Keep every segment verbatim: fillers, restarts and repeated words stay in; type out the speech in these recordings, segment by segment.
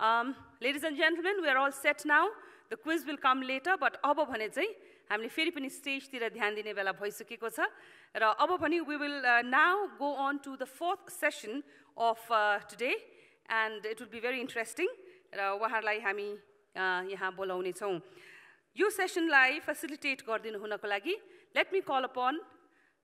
Um, ladies and gentlemen, we are all set now. The quiz will come later, but अब भने चाहिँ हामीले फेरि पनि stage तिर ध्यान दिने बेला भइसकेको छ र अब भने we will uh, now go on to the fourth session of uh, today, and it will be very interesting. र उहाँहरूलाई हामी यहाँ बोलाउने छौं. यो सेसनलाई facilitate गरिदिनु हुनको लागि let me call upon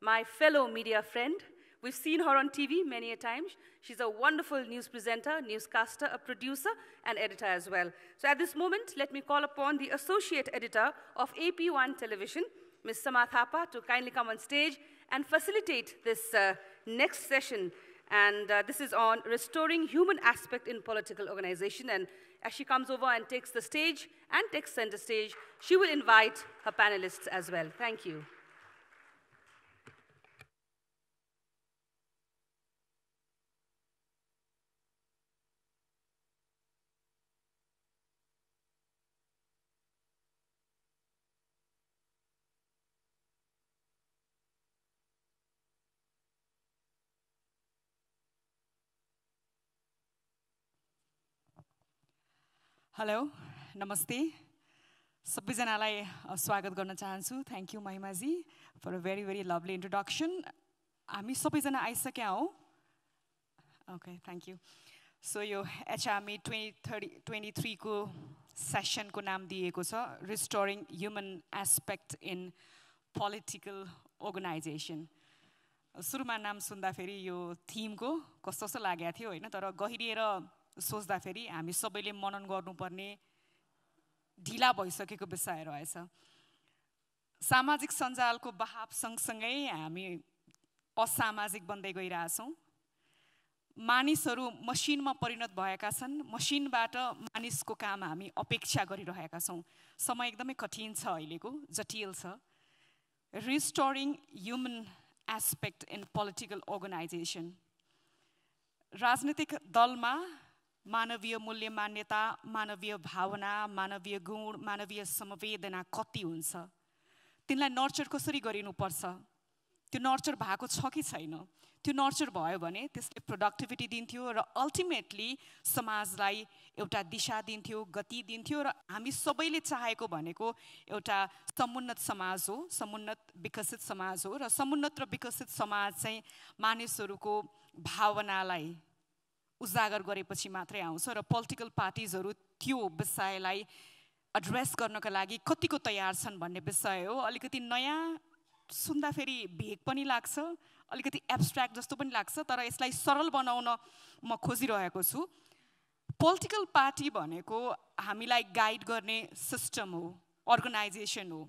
my fellow media friend. We've seen her on T V many a times. She's a wonderful news presenter, newscaster, a producer, and editor as well. So at this moment, let me call upon the associate editor of A P one Television, Miz Sama Thapa, to kindly come on stage and facilitate this uh, next session. And uh, this is on restoring human aspect in political organization. And as she comes over and takes the stage and takes center stage, she will invite her panelists as well. Thank you. Hello, namaste. Sabbijanalai swagat garna chahanchu. Thank you, Mahima ji, for a very, very lovely introduction. Hami sabaijana aisakya hau. Okay, thank you. So yo H R M E twenty twenty-three ko session ko naam diyeko cha, restoring human aspect in political organization. Suruma naam sunda feri yo theme ko kasto kasto lagya thiyo haina, tara gahirera सोच्दा फेरि हामी सबैले मनन गर्नुपर्ने ढिला भइसकेको विषय रहेछ। सामाजिक सञ्जालको बहाव सँगसँगै हामी असामाजिक बन्दै गइरहेछौं। मानिसहरू मसिनमा परिणत भएका छन्। मसिनबाट मानिसको काम हामी अपेक्षा गरिरहेका छौं। समय एकदमै कठिन छ अहिलेको, जटिल छ। Restoring human aspect in political organisation. राजनीतिक दलमा मानवीय मूल्य, मान्यता, मानवीय भावना, मानवीय गुण, मानवीय समवेदना कति हुन्छ, तिनलाई नर्चर कसरी गरिनुपर्छ, त्यो नर्चर भएको छ कि छैन, त्यो नर्चर भयो भने त्यसले प्रोडक्टिभिटी दिन्थ्यो र अल्टिमेटली समाजलाई एउटा दिशा दिन्थ्यो, गति दिन्थ्यो र हामी सबैले चाहेको भनेको एउटा समुन्नत समाज हो, समुन्नत विकसित समाज हो र समुन्नत र विकसित समाज चाहिँ मानिसहरूको भावनालाई उजागर गरेपछि मात्रै आउँछ र पोलिटिकल पार्टीजहरू त्यो विषयलाई एड्रेस गर्नका लागि कतिको तयार छन् भन्ने विषय हो। अलिकति नयाँ सुन्दा फेरि भेक पनि लाग्छ, अलिकति एब्स्ट्र्याक्ट जस्तो पनि लाग्छ, तर यसलाई सरल बनाउन म खोजिरहेको छु। पोलिटिकल पार्टी भनेको हामीलाई गाइड गर्ने सिस्टम हो, अर्गनाइजेसन हो,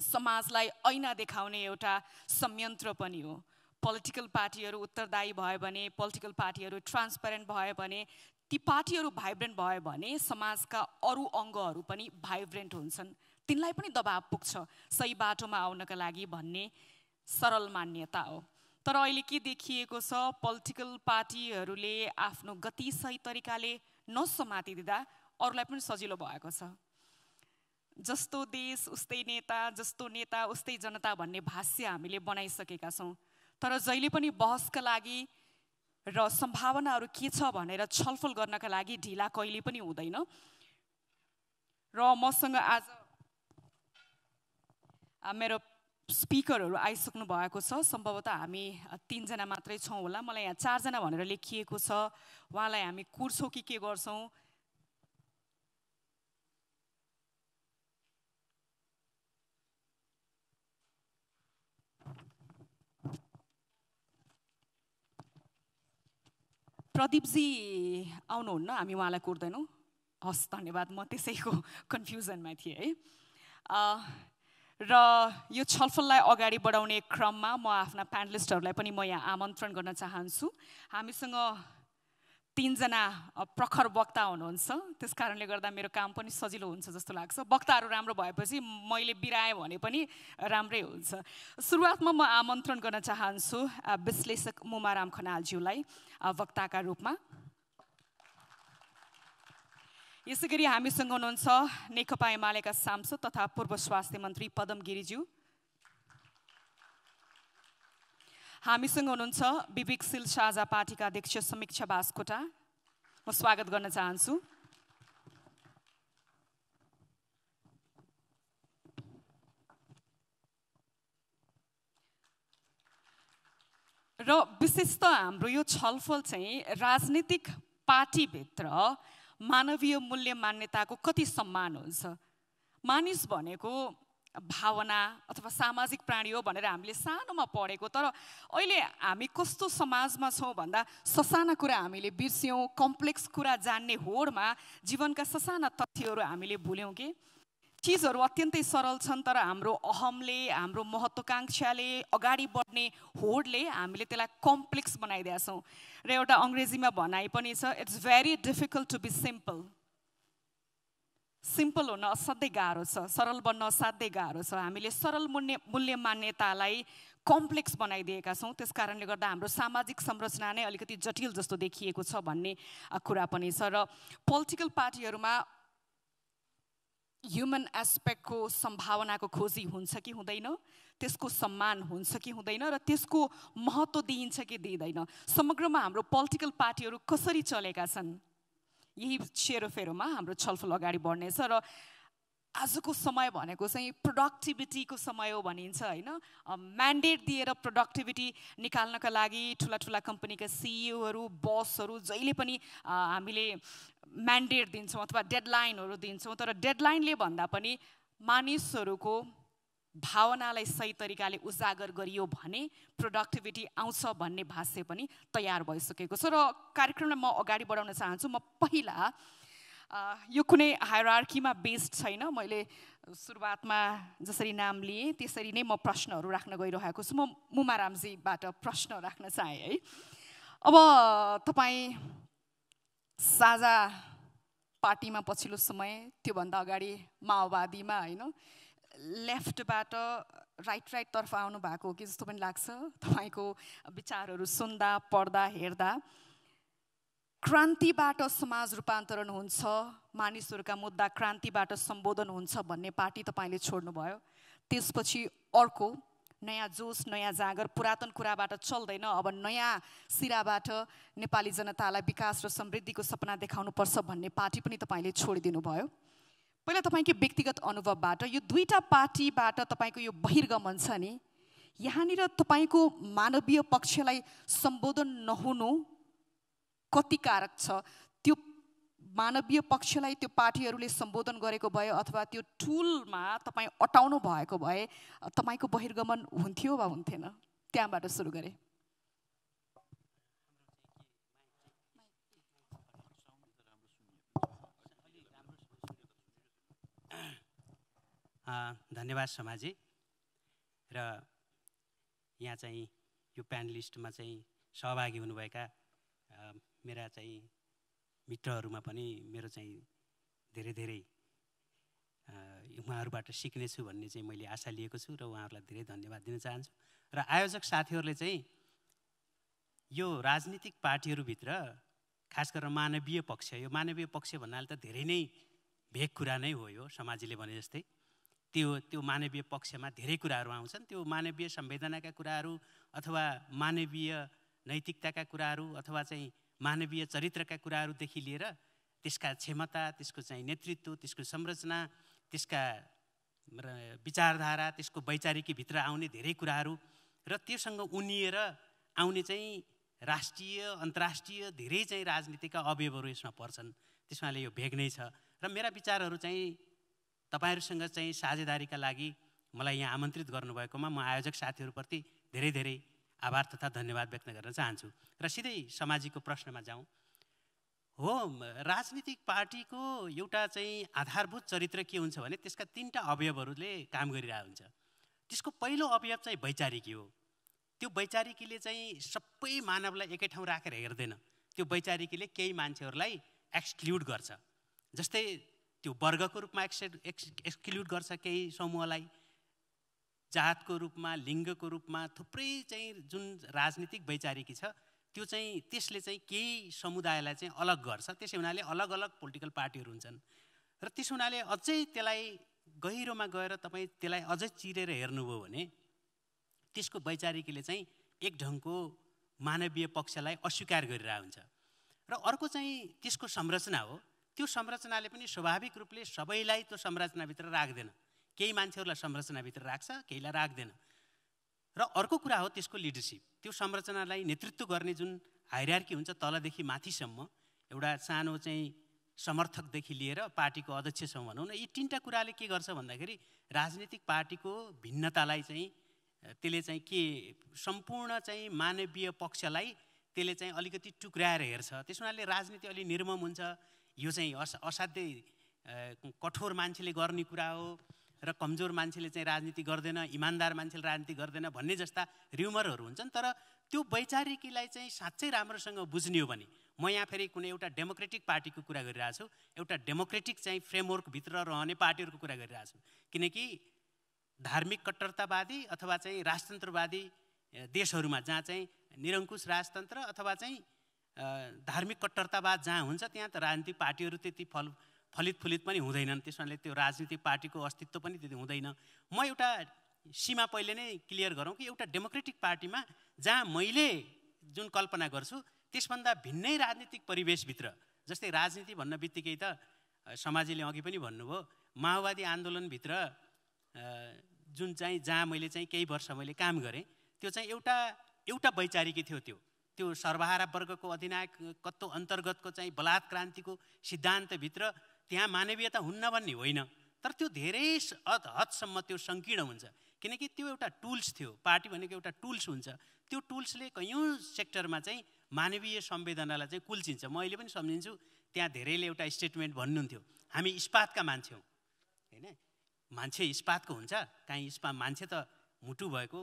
समाजलाई ऐना देखाउने एउटा संयन्त्र पनि हो। पोलिटिकल पार्टीहरू उत्तरदायी भयो भने, पोलिटिकल पार्टीहरू ट्रान्सपेरेन्ट भयो भने, ती पार्टीहरू भाइब्रेन्ट भयो भने समाजका अरू अङ्गहरू पनि भाइब्रेन्ट हुन्छन्, तिनलाई पनि दबाब पुग्छ सही बाटोमा आउनका लागि भन्ने सरल मान्यता हो। तर अहिले के देखिएको छ, पोलिटिकल पार्टीहरूले आफ्नो गति सही तरिकाले नसमातिदिँदा अरूलाई पनि सजिलो भएको छ। जस्तो देश उस्तै नेता, जस्तो नेता उस्तै जनता भन्ने भाष्य हामीले बनाइसकेका छौँ, तर जहिले पनि बहसका लागि र सम्भावनाहरू के छ भनेर छलफल गर्नका लागि ढिला कहिले पनि हुँदैन। र मसँग आज मेरो स्पिकरहरू आइसक्नु भएको छ। सम्भवतः हामी तीनजना मात्रै छौँ होला, मलाई यहाँ चारजना भनेर लेखिएको छ। उहाँलाई हामी कुर्छौँ कि के गर्छौँ? प्रदीपजी आउनुहुन्न, हामी उहाँलाई कुर्दैनौँ। हस्, धन्यवाद। म त्यसैको कन्फ्युजनमा थिएँ है। र यो छलफललाई अगाडि बढाउने क्रममा म आफ्ना प्यानलिस्टहरूलाई पनि म यहाँ आमन्त्रण गर्न चाहन्छु। हामीसँग तीनजना प्रखर वक्ता हुनुहुन्छ, त्यस कारणले गर्दा मेरो काम पनि सजिलो हुन्छ जस्तो लाग्छ। वक्ताहरू राम्रो भएपछि मैले बिराएँ भने पनि राम्रै हुन्छ। सुरुवातमा म आमन्त्रण गर्न चाहन्छु विश्लेषक मुमाराम खनालज्यूलाई वक्ताका रूपमा। यसै गरी हामीसँग हुनुहुन्छ नेकपा एमालेका सांसद तथा पूर्व स्वास्थ्य मन्त्री पदम गिरिज्यू। हामीसँग हुनुहुन्छ विवेकशील साझा पार्टीका अध्यक्ष समीक्षा बास्कोटा, म स्वागत गर्न चाहन्छु। विशेष त हाम्रो यो छलफल चाहिँ राजनीतिक पार्टीभित्र मानवीय मूल्य मान्यताको कति सम्मान हुन्छ। मानिस भनेको भावना अथवा सामाजिक प्राणी हो भनेर हामीले सानोमा पढेको, तर अहिले हामी कस्तो समाजमा छौं भन्दा ससाना कुरा हामीले बिर्स्यौं, कम्प्लेक्स कुरा जान्ने होडमा जीवनका ससाना तथ्यहरू हामीले भुल्यौं के चीजहरु अत्यन्तै सरल छन्, तर हाम्रो अहमले, हाम्रो महत्त्वाकांक्षाले, अगाडि बढ्ने होडले हामीले त्यसलाई कम्प्लेक्स बनाइदिया छौं। र एउटा अंग्रेजीमा भनाइ पनि छ, it's very difficult to be simple. Simple हुन असाध्यै गाह्रो छ, सरल बन्न असाध्यै गाह्रो छ। हामीले सरल मूल्य मान्यतालाई कम्प्लेक्स बनाइदिएका छौं, त्यसकारणले गर्दा हाम्रो सामाजिक संरचना नै अलिकति जटिल जस्तो देखिएको छ भन्ने कुरा पनि छ। र पोलिटिकल पार्टीहरुमा ह्युमन एस्पेक्टको सम्भावनाको खोजी हुन्छ कि हुँदैन, त्यसको सम्मान हुन्छ कि हुँदैन, र त्यसको महत्त्व दिइन्छ कि दिइदैन। समग्रमा हाम्रो पोलिटिकल पार्टीहरू कसरी चलेका छन्, यही सेरोफेरोमा हाम्रो छलफल अगाडि बढ्नेछ। र आजको समय भनेको चाहिँ प्रोडक्टिभिटीको समय हो भनिन्छ हैन। म्यान्डेट दिएर प्रोडक्टिभिटी निकाल्नका लागि ठुला ठुला कम्पनीका सिइओहरू, बसहरू जहिले पनि हामीले म्यान्डेट दिन्छौँ अथवा डेडलाइनहरू दिन्छौँ, तर डेडलाइनले भन्दा पनि मानिसहरूको भावनालाई सही तरिकाले उजागर गरियो भने प्रोडक्टिभिटी आउँछ भन्ने भाष्य पनि तयार भइसकेको छ। र कार्यक्रमलाई म अगाडि बढाउन चाहन्छु। म पहिला आ, यो कुनै हायरार्कीमा बेस्ड छैन, मैले सुरुवातमा जसरी नाम लिएँ त्यसरी नै म प्रश्नहरू राख्न गइरहेको छु। म मुमारामजीबाट प्रश्न राख्न चाहेँ है। अब तपाईँ साझा पार्टीमा पछिल्लो समय, त्योभन्दा अगाडि माओवादीमा होइन, लेफ्टबाट राइट राइटतर्फ आउनु भएको हो कि जस्तो पनि लाग्छ। तपाईँको विचारहरू सुन्दा, पढ्दा, हेर्दा क्रान्तिबाट समाज रूपान्तरण हुन्छ, मानिसहरूका मुद्दा क्रान्तिबाट सम्बोधन हुन्छ भन्ने पार्टी तपाईँले छोड्नुभयो। त्यसपछि अर्को नयाँ जोश, नयाँ जागर, पुरातन कुराबाट चल्दैन, अब नयाँ सिराबाट नेपाली जनतालाई विकास र समृद्धिको सपना देखाउनुपर्छ भन्ने पार्टी पनि तपाईँले छोडिदिनु भयो। पहिला तपाईँको व्यक्तिगत अनुभवबाट यो दुईटा पार्टीबाट तपाईँको यो बहिर्गमन छ नि, यहाँनिर तपाईँको मानवीय पक्षलाई सम्बोधन नहुनु कति कारक छ? त्यो मानवीय पक्षलाई त्यो पार्टीहरूले सम्बोधन गरेको भए अथवा त्यो टुलमा तपाईँ अटाउनु भएको भए तपाईँको बहिर्गमन हुन्थ्यो वा हुन्थेन? त्यहाँबाट सुरु गरे। धन्यवाद समाजी। र यहाँ चाहिँ यो प्यानलिस्टमा चाहिँ सहभागी हुनुभएका मेरा चाहिँ मित्रहरूमा पनि मेरो चाहिँ धेरै धेरै उहाँहरूबाट सिक्नेछु भन्ने चाहिँ मैले आशा लिएको छु र उहाँहरूलाई धेरै धन्यवाद दिन चाहन्छु। र आयोजक साथीहरूले चाहिँ यो राजनीतिक पार्टीहरूभित्र खास गरेर मानवीय पक्ष, यो मानवीय पक्ष भन्नाले त धेरै नै भेक कुरा नै हो। यो समाजले भने जस्तै त्यो त्यो मानवीय पक्षमा धेरै कुराहरू आउँछन्। त्यो मानवीय संवेदनाका कुराहरू अथवा मानवीय नैतिकताका कुराहरू अथवा चाहिँ मानवीय चरित्रका कुराहरूदेखि लिएर त्यसका क्षमता, त्यसको चाहिँ नेतृत्व, त्यसको संरचना, त्यसका विचारधारा, त्यसको वैचारिकीभित्र आउने धेरै कुराहरू र त्योसँग उनिएर आउने चाहिँ राष्ट्रिय, अन्तर्राष्ट्रिय धेरै चाहिँ राजनीतिका अवयवहरू यसमा पर्छन्। त्यसमाले यो भेग नै छ। र मेरा विचारहरू चाहिँ तपाईँहरूसँग चाहिँ साझेदारीका लागि मलाई यहाँ आमन्त्रित गर्नुभएकोमा म आयोजक साथीहरूप्रति धेरै धेरै आभार तथा धन्यवाद व्यक्त गर्न चाहन्छु। र सिधै समाजको प्रश्नमा जाउँ। हो, राजनीतिक पार्टीको एउटा चाहिँ आधारभूत चरित्र के हुन्छ भने त्यसका तिनवटा अवयवहरूले काम गरिरहेको हुन्छ। त्यसको पहिलो अवयव चाहिँ वैचारिकी हो। त्यो वैचारिकीले चाहिँ सबै मानवलाई एकै ठाउँ राखेर हेर्दैन। त्यो वैचारिकीले केही मान्छेहरूलाई एक्सक्लुड गर्छ, जस्तै त्यो वर्गको रूपमा एक्स एक्सक्लुड गर्छ, केही समूहलाई जातको रूपमा, लिङ्गको रूपमा, थुप्रै चाहिँ जुन राजनीतिक वैचारिकी छ त्यो चाहिँ त्यसले चाहिँ केही समुदायलाई चाहिँ अलग गर्छ। त्यसै हुनाले अलग अलग पोलिटिकल पार्टीहरू हुन्छन्। र त्यसो हुनाले अझै त्यसलाई गहिरोमा गएर तपाईँ त्यसलाई अझै चिरेर हेर्नुभयो भने त्यसको वैचारिकीले चाहिँ एक ढङ्गको मानवीय पक्षलाई अस्वीकार गरिरहेको हुन्छ। र अर्को चाहिँ त्यसको संरचना हो। त्यो संरचनाले पनि स्वाभाविक रूपले सबैलाई त्यो संरचनाभित्र राख्दैन। केही मान्छेहरूलाई संरचनाभित्र राख्छ, केहीलाई राख्दैन। र र अर्को कुरा हो त्यसको लिडरशिप, त्यो संरचनालाई नेतृत्व गर्ने जुन हायरार्की हुन्छ तलदेखि माथिसम्म, एउटा सानो चाहिँ समर्थकदेखि लिएर पार्टीको अध्यक्षसम्म भनौँ न, यी तीनटा कुराले के गर्छ भन्दाखेरि राजनीतिक पार्टीको भिन्नतालाई चाहिँ त्यसले चाहिँ के सम्पूर्ण चाहिँ मानवीय पक्षलाई त्यसले चाहिँ अलिकति टुक्राएर हेर्छ। त्यस हुनाले राजनीति अलि निर्मम हुन्छ। यो चाहिँ असाध्यै कठोर मान्छेले गर्ने कुरा हो र कमजोर मान्छेले चाहिँ राजनीति गर्दैन, इमान्दार मान्छेले राजनीति गर्दैन भन्ने जस्ता र्युमरहरू हुन्छन्। तर त्यो वैचारिकीलाई चाहिँ साँच्चै राम्रोसँग बुझ्ने हो भने, म यहाँ फेरि कुनै एउटा डेमोक्रेटिक पार्टीको कुरा गरिरहेको छु, एउटा डेमोक्रेटिक चाहिँ फ्रेमवर्कभित्र रहने पार्टीहरूको कुरा गरिरहेको छु, किनकि धार्मिक कट्टरतावादी अथवा चाहिँ राजतन्त्रवादी देशहरूमा जहाँ चाहिँ निरङ्कुश राजतन्त्र अथवा चाहिँ धार्मिक कट्टरतावाद जहाँ हुन्छ त्यहाँ त राजनीतिक पार्टीहरू त्यति फल फलित फुलित पनि हुँदैनन्। त्यस कारणले त्यो राजनीतिक पार्टीको अस्तित्व पनि त्यति हुँदैन। म एउटा सीमा पहिले नै क्लियर गरौँ कि एउटा डेमोक्रेटिक पार्टीमा जहाँ मैले जुन कल्पना गर्छु त्यसभन्दा भिन्नै राजनीतिक परिवेशभित्र, जस्तै राजनीति भन्न बित्तिकै त समाजले अघि पनि भन्नुभयो, माओवादी आन्दोलनभित्र जुन चाहिँ जहाँ मैले चाहिँ केही वर्ष मैले काम गरेँ त्यो चाहिँ एउटा एउटा वैचारिकी थियो, त्यो त्यो सर्वहारा वर्गको अधिनायकत्व अन्तर्गतको चाहिँ बलात् क्रान्तिको सिद्धान्तभित्र त्यहाँ मानवीयता हुन्न भन्ने होइन, तर त्यो धेरै हदसम्म त्यो सङ्कीर्ण हुन्छ, किनकि त्यो एउटा टुल्स थियो। पार्टी भनेको एउटा टुल्स हुन्छ, त्यो टुल्सले कयौँ सेक्टरमा चाहिँ मानवीय संवेदनालाई चाहिँ कुल्चिन्छ। म अहिले पनि सम्झिन्छु त्यहाँ धेरैले एउटा स्टेटमेन्ट भन्नुहुन्थ्यो, हामी इस्पातका मान्छे हौँ, होइन मान्छे इस्पातको हुन्छ, काहीँ इस्पात मान्छे त मुटु भएको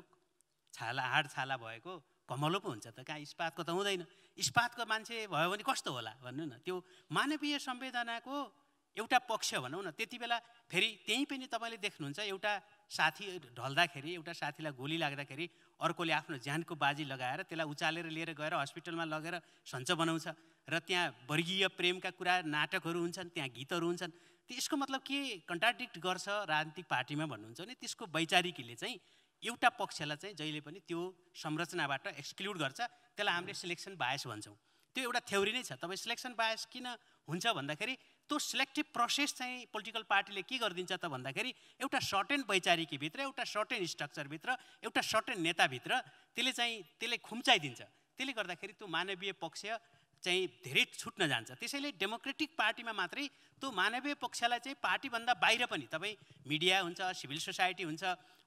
छाला हाड छाला भएको कमलो पो हुन्छ त, कहाँ इस्पातको त हुँदैन, इस्पातको मान्छे भयो भने कस्तो होला भन्नु न। त्यो मानवीय संवेदनाको एउटा पक्ष भनौँ न। त्यति बेला फेरि त्यहीँ पनि तपाईँले देख्नुहुन्छ एउटा साथी ढल्दाखेरि, एउटा साथीलाई गोली लाग्दाखेरि अर्कोले आफ्नो ज्यानको बाजी लगाएर त्यसलाई उचालेर लिएर गएर हस्पिटलमा लगेर सञ्च बनाउँछ र त्यहाँ वर्गीय प्रेमका कुरा नाटकहरू हुन्छन्, त्यहाँ गीतहरू हुन्छन्। त्यसको मतलब के कन्ट्राडिक्ट गर्छ राजनीतिक पार्टीमा भन्नुहुन्छ भने त्यसको वैचारिकीले चाहिँ एउटा पक्षलाई चाहिँ जहिले पनि त्यो संरचनाबाट एक्सक्लुड गर्छ। त्यसलाई हामीले सिलेक्सन बायस भन्छौँ। त्यो एउटा थ्योरी नै छ। तपाईँ सिलेक्सन बायस किन हुन्छ भन्दाखेरि त्यो सिलेक्टिभ प्रोसेस चाहिँ पोलिटिकल पार्टीले के गरिदिन्छ त भन्दाखेरि एउटा सर्टेन वैचारिकीभित्र, एउटा सर्टेन स्ट्रक्चरभित्र, एउटा सर्टेन नेताभित्र त्यसले चाहिँ त्यसले खुम्चाइदिन्छ। त्यसले गर्दाखेरि त्यो मानवीय पक्ष चाहिँ धेरै छुट्न जान्छ। त्यसैले डेमोक्रेटिक पार्टीमा मात्रै त्यो मानवीय पक्षलाई चाहिँ पार्टीभन्दा बाहिर पनि तपाईँ मिडिया हुन्छ, सिभिल सोसाइटी हुन्छ,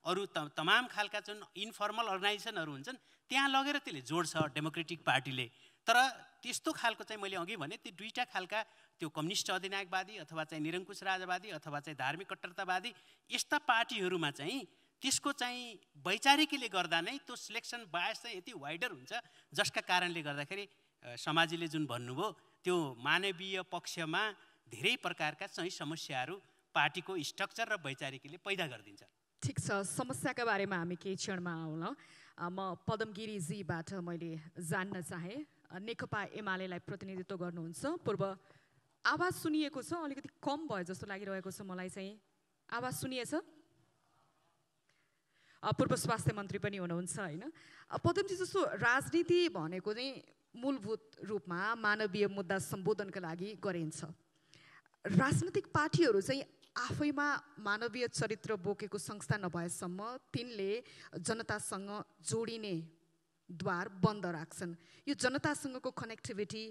अरू त तमाम खालका जुन इन्फर्मल अर्गनाइजेसनहरू हुन्छन् त्यहाँ लगेर त्यसले जोड्छ डेमोक्रेटिक पार्टीले। तर त्यस्तो खालको चाहिँ मैले अघि भने त्यो दुईवटा खालका, त्यो कम्युनिस्ट अधिनायकवादी अथवा चाहिँ निरङ्कुश राजवादी अथवा चाहिँ धार्मिक कट्टरतावादी, यस्ता पार्टीहरूमा चाहिँ त्यसको चाहिँ वैचारिकीले गर्दा नै त्यो सिलेक्सन बायस चाहिँ यति वाइडर हुन्छ जसका कारणले गर्दाखेरि समाजले जुन भन्नुभयो त्यो मानवीय पक्षमा धेरै प्रकारका चाहिँ समस्याहरू पार्टीको स्ट्रक्चर र वैचारिकीले पैदा गरिदिन्छ। ठिक छ, समस्याका बारेमा हामी केही क्षणमा आउँला। म पदम गिरिजीबाट मैले जान्न चाहेँ, नेकपा एमालेलाई प्रतिनिधित्व गर्नुहुन्छ। पूर्व आवाज सुनिएको छ, अलिकति कम भयो जस्तो लागिरहेको छ मलाई चाहिँ। आवाज सुनिएछ? पूर्व स्वास्थ्य मन्त्री पनि हुनुहुन्छ होइन। पदमजी, जस्तो राजनीति भनेको चाहिँ मूलभूत रूपमा मानवीय मुद्दा सम्बोधनका लागि गरिन्छ। राजनीतिक पार्टीहरू चाहिँ आफैमा मानवीय चरित्र बोकेको संस्था नभएसम्म तिनले जनतासँग जोडिने द्वार बन्द राख्छन्। यो जनतासँगको कनेक्टिभिटी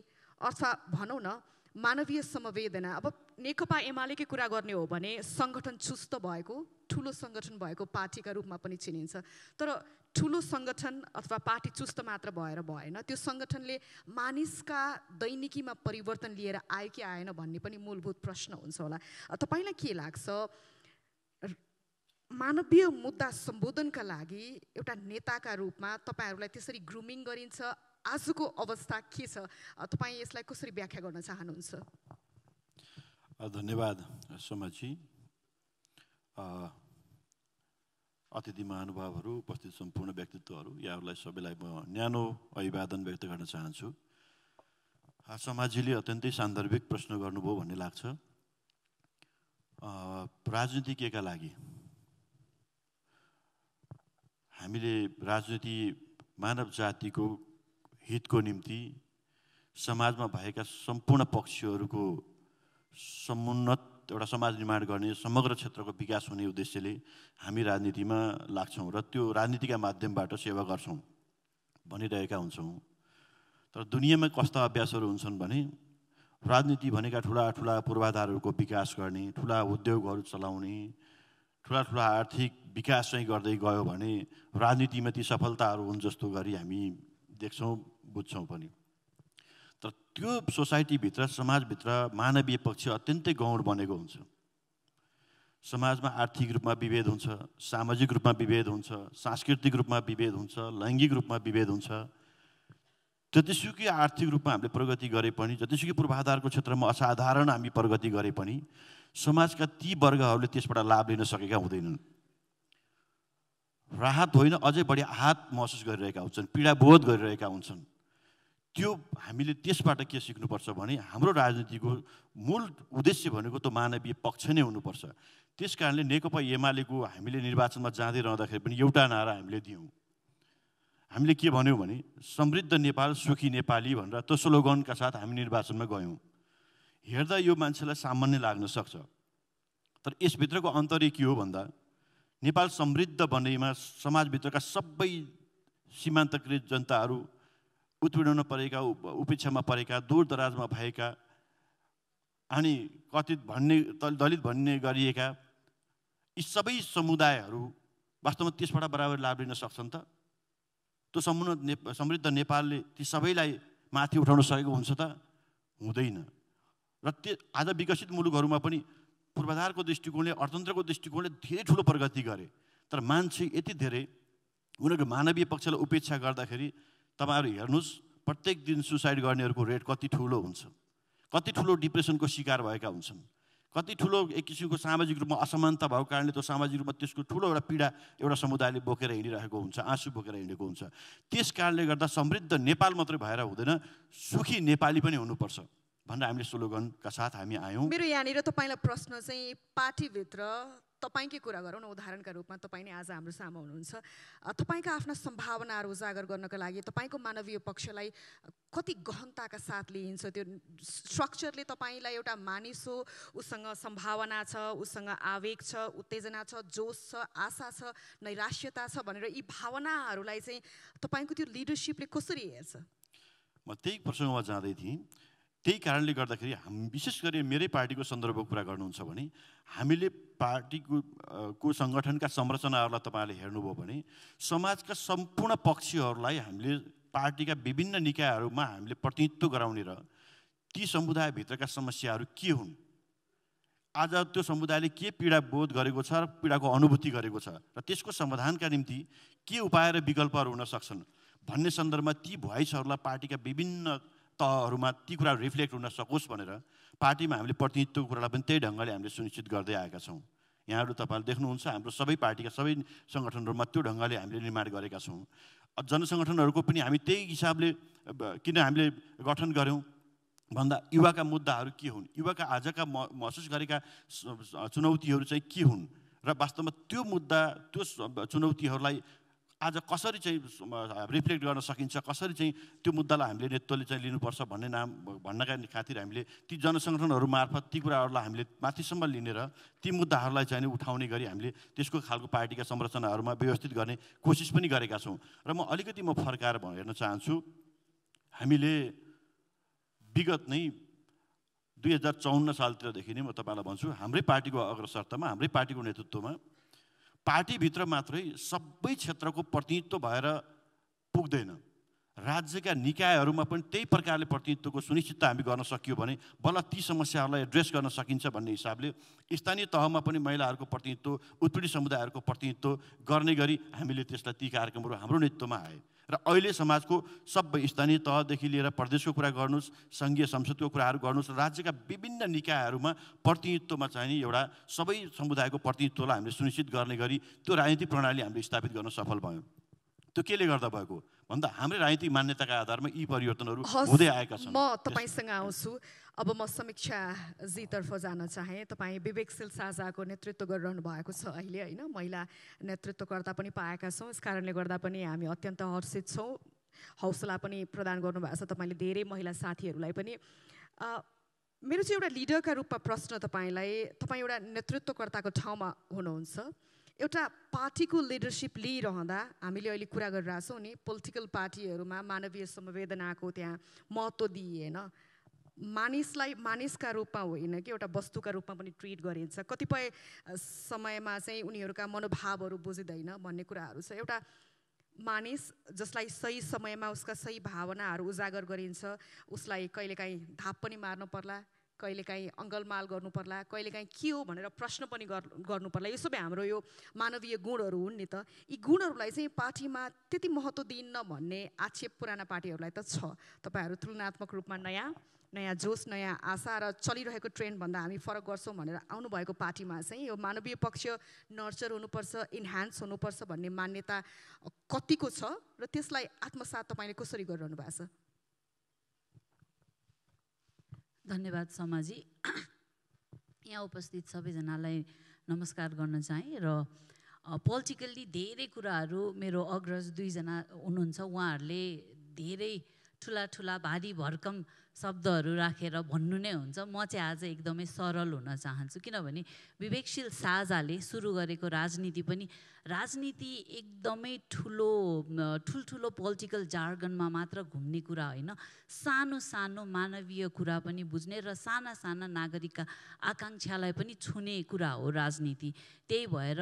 अथवा भनौँ न मानवीय समवेदना, अब नेकपा एमालेकै कुरा गर्ने हो भने सङ्गठन चुस्त भएको, ठुलो सङ्गठन भएको पार्टीका रूपमा पनि चिनिन्छ। तर ठुलो सङ्गठन अथवा पार्टी चुस्त मात्र भएर भएन, त्यो सङ्गठनले मानिसका दैनिकीमा परिवर्तन लिएर आयो कि आएन भन्ने पनि मूलभूत प्रश्न हुन्छ होला। तपाईँलाई के लाग्छ, मानवीय मुद्दा सम्बोधनका लागि एउटा नेताका रूपमा तपाईँहरूलाई त्यसरी ग्रुमिङ गरिन्छ? आजको अवस्था के छ? तपाईँ यसलाई कसरी व्याख्या गर्न चाहनुहुन्छ? धन्यवाद समाजी, अतिथि महानुभावहरू, उपस्थित सम्पूर्ण व्यक्तित्वहरू, यहाँहरूलाई सबैलाई म न्यानो अभिवादन व्यक्त गर्न चाहन्छु। समाजले अत्यन्तै सान्दर्भिक प्रश्न गर्नुभयो भन्ने लाग्छ। राजनीति केका लागि? हामीले राजनीति मानव जातिको हितको निम्ति, समाजमा भएका सम्पूर्ण पक्षहरूको समुन्नत एउटा समाज निर्माण गर्ने समग्र क्षेत्रको विकास हुने उद्देश्यले हामी राजनीतिमा लाग्छौं र त्यो राजनीतिका माध्यमबाट सेवा गर्छौं भनिरहेका हुन्छौं तर दुनियामा कस्ता अभ्यासहरू हुन्छन् भने राजनीति भनेका ठूला ठूला पूर्वाधारहरूको विकास गर्ने ठूला उद्योगहरू चलाउने ठूला ठूला आर्थिक विकास चाहिँ गर्दै गयो भने राजनीतिमा ती सफलताहरू हुन् जस्तो गरी हामी देख्छौं बुझ्छौं पनि तर त्यो सोसाइटी भित्र समाज भित्र मानवीय पक्ष अत्यन्तै गौण बनेको हुन्छ समाजमा आर्थिक रूपमा विभेद हुन्छ सामाजिक रूपमा विभेद हुन्छ सांस्कृतिक रूपमा विभेद हुन्छ लैंगिक रूपमा विभेद हुन्छ जतिसुकै आर्थिक रूपमा हामीले प्रगति गरे पनि जतिसुकै पूर्वाधारको क्षेत्रमा असाधारण हामी प्रगति गरे पनि समाजका ती वर्गहरूले त्यसबाट लाभ लिन सकेका हुँदैनन् राहत होइन अझै बढी आहत महसुस गरिरहेका हुन्छन् पीडा बोध गरिरहेका हुन्छन् त्यो हामीले त्यसबाट के सिक्नुपर्छ भने हाम्रो राजनीतिको मूल उद्देश्य भनेको त मानवीय पक्ष नै हुनुपर्छ त्यसकारणले नेकपा एमालेको हामीले निर्वाचनमा जाँदै रहँदाखेरि पनि एउटा नारा हामीले दियौं हामीले के भन्यौं भने समृद्ध नेपाल सुखी नेपाली भनेर त्यो स्लोगनका साथ हामी निर्वाचनमा गयौं हेर्दा यो मान्छेलाई सामान्य लाग्न सक्छ तर यस भित्रको अन्तर्य के हो भन्दा नेपाल समृद्ध बन्नेमा समाज भित्रका सबै सीमान्तकृत जनताहरू उत्पीडनमा परेका उपेक्षामा परेका दूरदराजमा भएका अनि कथित भन्ने दलित भन्ने गरिएका यी सबै समुदायहरू वास्तवमा त्यसबाट बराबर लाभ लिन सक्छन् त त्यो सम्पूर्ण समृद्ध नेपालले ती सबैलाई माथि उठाउन सकेको हुन्छ त हुँदैन र आज विकसित मुलुकहरूमा पनि पूर्वाधारको दृष्टिकोणले अर्थतन्त्रको दृष्टिकोणले धेरै ठूलो प्रगति गरे तर मान्छे यति धेरै उनीहरूको मानवीय पक्षलाई उपेक्षा गर्दाखेरि तपाईहरु हेर्नुस् प्रत्येक दिन सुसाइड गर्नेहरुको रेट कति ठूलो हुन्छ कति ठूलो डिप्रेसनको शिकार भएका हुन्छन् कति ठूलो एक किसिमको सामाजिक रूपमा असमानता भएको कारणले त्यो सामाजिक रूपमा त्यसको ठूलो एउटा पीडा एउटा समुदायले बोकेर हिँडिरहेको हुन्छ आँसु बोकेर हिँडेको हुन्छ त्यसकारणले गर्दा समृद्ध नेपाल मात्रै भएर हुँदैन सुखी नेपाली पनि हुनुपर्छ भनेर हामीले स्लोगनका साथ हामी आयौं मेरो यहाँनिर तपाईलाई प्रश्न चाहिँ पार्टी भित्र तपाईकै कुरा गरौं न उदाहरणका रूपमा तपाई नै आज हाम्रो सामु हुनुहुन्छ तपाईका आफ्ना सम्भावनाहरू उजागर गर्नका लागि तपाईको मानवीय पक्षलाई कति गहनताका साथ लिइन्छ त्यो स्ट्रक्चरले तपाईलाई एउटा मानिस हो उसँग सम्भावना छ उसँग आवेग छ उत्तेजना छ जोश छ आशा छ नैराश्यता छ भनेर यी भावनाहरूलाई चाहिँ तपाईको त्यो लिडरशिपले कसरी हेर्छ म त्यही प्रसंगमा जाँदै थिएँ त्यही कारणले गर्दाखेरि हामी विशेष गरी मेरै पार्टीको सन्दर्भको कुरा गर्नुहुन्छ भने हामीले पार्टीको को संगठनका संरचनाहरूलाई तपाईले हेर्नुभयो भने समाजका सम्पूर्ण पक्षहरूलाई हामीले पार्टीका विभिन्न निकायहरूमा हामीले प्रतिनिधित्व गराउने र ती समुदाय भित्रका समस्याहरू के हुन् आज त्यो समुदायले के पीडा बोध गरेको छ र पीडाको अनुभूति गरेको छ र त्यसको समाधानका निम्ति के उपाय र विकल्पहरू हुन सक्छन् भन्ने सन्दर्भमा ती भ्वाइसहरूलाई पार्टीका विभिन्न तहहरुमा ती कुरा रिफ्लेक्ट हुन सकोस् भनेर पार्टीमा हामीले प्रतिनिधित्वको कुरालाई पनि त्यही ढंगले हामीले सुनिश्चित गर्दै आएका छौं यहाँहरु तपाईले देख्नुहुन्छ हाम्रो सबै पार्टीका सबै संगठनहरुमा त्यो ढंगले हामीले निर्माण गरेका छौं जनसंगठनहरुको पनि हामी त्यही हिसाबले किन हामीले गठन गर्यौं भन्दा युवाका मुद्दाहरु के हुन् युवाका आजका महसुस गरेका चुनौतीहरु चाहिँ के हुन् र वास्तवमा त्यो मुद्दा त्यो चुनौतीहरुलाई आज कसरी चाहिँ रिफ्लेक्ट गर्न सकिन्छ कसरी चाहिँ त्यो मुद्दालाई हामीले नेतृत्वले चाहिँ लिनुपर्छ भन्ने नाम भन्नका खातिर हामीले ती जनसंगठनहरु मार्फत ती कुराहरुलाई हामीले माथिसम्म लिनेर ती मुद्दाहरुलाई चाहिँ उठाउने गरी हामीले त्यसको खालको पार्टीका संरचनाहरुमा व्यवस्थित गर्ने कोशिश पनि गरेका छौं र म अलिकति म फर्काएर हेर्न चाहन्छु हामीले विगत नै दुई हजार चौवन्न सालतिर देखि नै म तपाईलाई भन्छु हाम्रै पार्टीको अग्रसरतामा हाम्रै पार्टीको नेतृत्वमा पार्टी भित्र मात्रै सबै क्षेत्रको प्रतिनिधित्व भएर पुग्दैन राज्यका निकायहरुमा पनि त्यही प्रकारले प्रतिनिधित्वको सुनिश्चितता हामी गर्न सकियो भने बल्ल ती समस्याहरूलाई एड्रेस गर्न सकिन्छ भन्ने हिसाबले स्थानीय तहमा पनि महिलाहरुको प्रतिनिधित्व उत्पीडित समुदायहरुको प्रतिनिधित्व गर्ने गरी हामीले त्यसलाई ती कार्यक्रमहरु हाम्रो नेतृत्वमा आए र अहिले समाजको सबै स्थानीय तहदेखि लिएर प्रदेशको कुरा गर्नुस् संघीय संसदको कुराहरु गर्नुस् राज्यका विभिन्न निकायहरुमा प्रतिनिधित्वमा चाहिँ एउटा सबै समुदायको प्रतिनिधित्वलाई हामीले सुनिश्चित गर्ने गरी त्यो राजनीतिक प्रणाली हामीले स्थापित गर्न सफल भयौं त्यो केले गर्दा भएको भन्दा हाम्रो राजनीतिक मान्यताका आधारमा यी परिवर्तनहरु हुँदै आएका छन् म तपाईसँग आउँछु अब म समीक्षा जी तर्फ जान चाहे तपाई विवेकशील साझाको नेतृत्व गरिरहनु भएको छ अहिले हैन महिला नेतृत्वकर्ता पनि पाएका छौं यसकारणले गर्दा पनि हामी अत्यन्त हर्षित छौं हौसला पनि प्रदान गर्नुभएको छ तपाईले धेरै महिला साथीहरुलाई पनि मेरो चाहिँ एउटा लिडरका रूपमा प्रश्न तपाईलाई, तपाई एउटा नेतृत्वकर्ताको ठाउँमा हुनुहुन्छ, एउटा पार्टीको लिडरशिप लिइरहँदा हामीले अहिले कुरा गरिरहेछौं नि पोलिटिकल पार्टीहरुमा मानवीय संवेदनाको त्यहाँ महत्व दिइएन, मानिसलाई मानिसका रूपमा होइन कि एउटा वस्तुका रूपमा पनि ट्रिट गरिन्छ। कतिपय समयमा चाहिँ उनीहरुका मनोभावहरु बुझिदैन भन्ने कुराहरु छ। एउटा मानिस जसलाई सही समयमा उसका सही भावनाहरु उजागर गरिन्छ, उसलाई कहिलेकाहीँ धाप पनि मार्नु पर्ला, कहिलेकाहीँ अंगलमाल गर्नु पर्ला, कहिलेकाहीँ के हो भनेर प्रश्न पनि गर्नु पर्ला। यो सबै हाम्रो यो मानवीय गुणहरु हुन् नि त। यी गुणहरुलाई चाहिँ पार्टीमा त्यति महत्व दिइन्न भन्ने आक्षेप पुराना पार्टीहरुलाई त छ। तपाईहरु तुलनात्मक रूपमा नयाँ नयाँ जोश, नयाँ आशा र चलिरहेको ट्रेन्ड भन्दा हामी फरक गर्छौं भनेर आउनु भएको पार्टीमा चाहिँ यो मानवीय पक्ष नर्चर हुनुपर्छ, इन्हान्स हुनुपर्छ भन्ने मान्यता कतिको छ र त्यसलाई आत्मसात तपाईले कसरी गरिरहनु भएको छ? धन्यवाद समाजी। यहाँ उपस्थित सबैजनालाई नमस्कार गर्न चाहे र पोलिटिकल्ली धेरै कुराहरू मेरो अग्रज दुईजना हुनुहुन्छ, उहाँहरूले धेरै ठुला ठुला भारी भरकम शब्दहरू राखेर भन्नु नै हुन्छ। म चाहिँ आज एकदमै सरल हुन चाहन्छु, किनभने विवेकशील साझाले सुरु गरेको राजनीति पनि राजनीति एकदमै ठुलो ठुल्ठुलो पोलिटिकल जार्गनमा मात्र घुम्ने कुरा होइन, सानो सानो मानवीय कुरा पनि बुझ्ने र साना साना नागरिकका आकाङ्क्षालाई पनि छुने कुरा हो राजनीति। त्यही भएर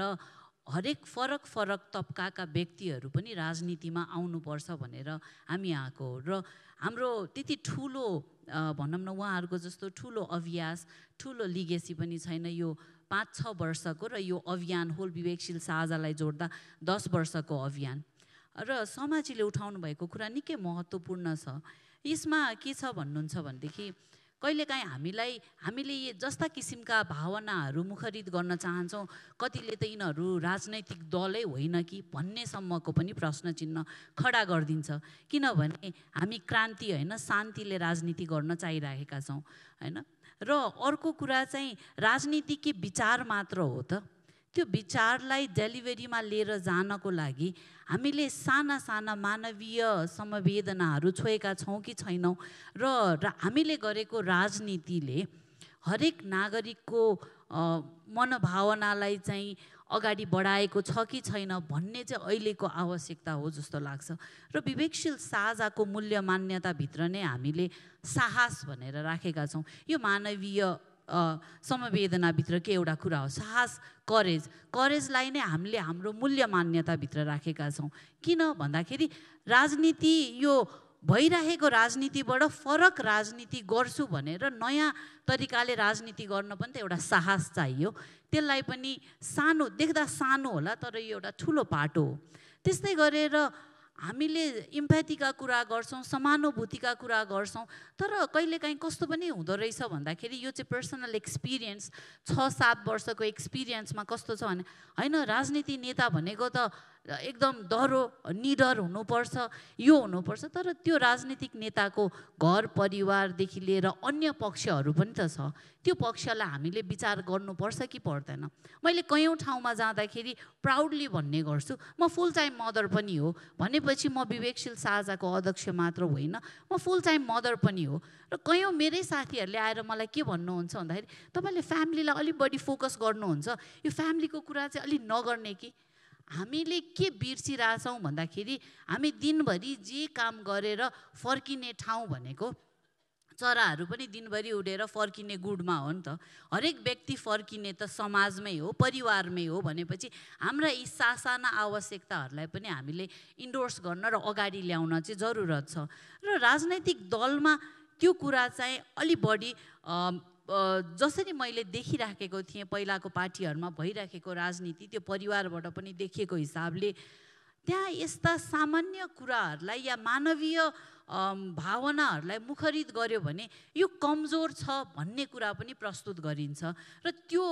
हरेक फरक फरक तबकाका व्यक्तिहरू पनि राजनीतिमा आउनुपर्छ भनेर हामी आएको हो र हाम्रो त्यति ठुलो भनौँ न उहाँहरूको जस्तो ठुलो अभ्यास ठुलो लिगेसी पनि छैन। यो पाँच छ वर्षको र यो अभियान होल विवेकशील साझालाई जोड्दा दस वर्षको अभियान र समाजले उठाउनु भएको कुरा निकै महत्त्वपूर्ण छ। यसमा के छ भन्नुहुन्छ भनेदेखि कहिलेकाहीँ हामीलाई हामीले यो जस्ता किसिमका भावनाहरू मुखरित गर्न चाहन्छौँ, कतिले त यिनीहरू राजनैतिक दलै होइन कि भन्ने सम्मको पनि प्रश्न चिन्ह खडा गरिदिन्छ। किनभने हामी क्रान्ति होइन शान्तिले राजनीति गर्न चाहिरहेका छौँ होइन। र अर्को कुरा चाहिँ राजनीति के विचार मात्र हो त? त्यो विचारलाई डेलिभरीमा लिएर जानको लागि हामीले साना साना मानवीय समवेदनाहरू छोएका छौँ कि छैनौँ? र हामीले गरेको राजनीतिले हरेक नागरिकको मनोभावनालाई चाहिँ अगाडि बढाएको छ कि छैन भन्ने चाहिँ अहिलेको आवश्यकता हो जस्तो लाग्छ। र विवेकशील साझाको मूल्य मान्यताभित्र नै हामीले साहस भनेर राखेका छौँ। यो मानवीय समवेदनाभित्रको एउटा कुरा हो, साहस करेज। करेजलाई नै हामीले हाम्रो मूल्य मान्यताभित्र राखेका छौँ। किन भन्दाखेरि राजनीति यो भइरहेको राजनीतिबाट फरक राजनीति गर्छु भनेर नयाँ तरिकाले राजनीति गर्न पनि त एउटा साहस चाहियो। त्यसलाई पनि सानो देख्दा सानो होला तर यो एउटा ठुलो पाटो हो। त्यस्तै गरेर हामीले इम्प्याथीका कुरा गर्छौँ, समानुभूतिका कुरा गर्छौँ, तर कहिलेकाहीँ कस्तो पनि हुँदो रहेछ भन्दाखेरि यो चाहिँ पर्सनल एक्सपिरियन्स छ सात वर्षको एक्सपिरियन्समा कस्तो छ भने होइन राजनीति नेता भनेको त एकदम डह्रो निडर हुनुपर्छ, यो हुनुपर्छ, तर त्यो राजनीतिक नेताको घर परिवारदेखि लिएर अन्य पक्षहरू पनि त छ। त्यो पक्षलाई हामीले विचार गर्नुपर्छ कि पर्दैन? मैले कयौँ ठाउँमा जाँदाखेरि प्राउडली भन्ने गर्छु म फुल टाइम मदर पनि हो, भनेपछि म विवेकशील साझाको अध्यक्ष मात्र होइन म फुल टाइम मदर पनि हो। र कयौँ मेरै साथीहरूले आएर मलाई के भन्नुहुन्छ भन्दाखेरि तपाईँले फ्यामिलीलाई अलिक बढी फोकस गर्नुहुन्छ, यो फ्यामिलीको कुरा चाहिँ अलिक नगर्ने कि? हामीले के बिर्सिरहेछौँ भन्दाखेरि हामी दिनभरि जे काम गरेर फर्किने ठाउँ भनेको, चराहरू पनि दिनभरि उडेर फर्किने गुडमा हो नि त, हरेक व्यक्ति फर्किने त समाजमै हो, परिवारमै हो, भनेपछि हाम्रा यी सासाना आवश्यकताहरूलाई पनि हामीले इन्डोर्स गर्न र अगाडि ल्याउन चाहिँ जरुरत छ। र राजनैतिक दलमा त्यो कुरा चाहिँ अलि बढी जसरी मैले देखिराखेको थिएँ पहिलाको पार्टीहरूमा भइराखेको राजनीति, त्यो परिवारबाट पनि देखिएको हिसाबले त्यहाँ यस्ता सामान्य कुराहरूलाई या मानवीय भावनाहरूलाई मुखरित गर्यो भने यो कमजोर छ भन्ने कुरा पनि प्रस्तुत गरिन्छ। र त्यो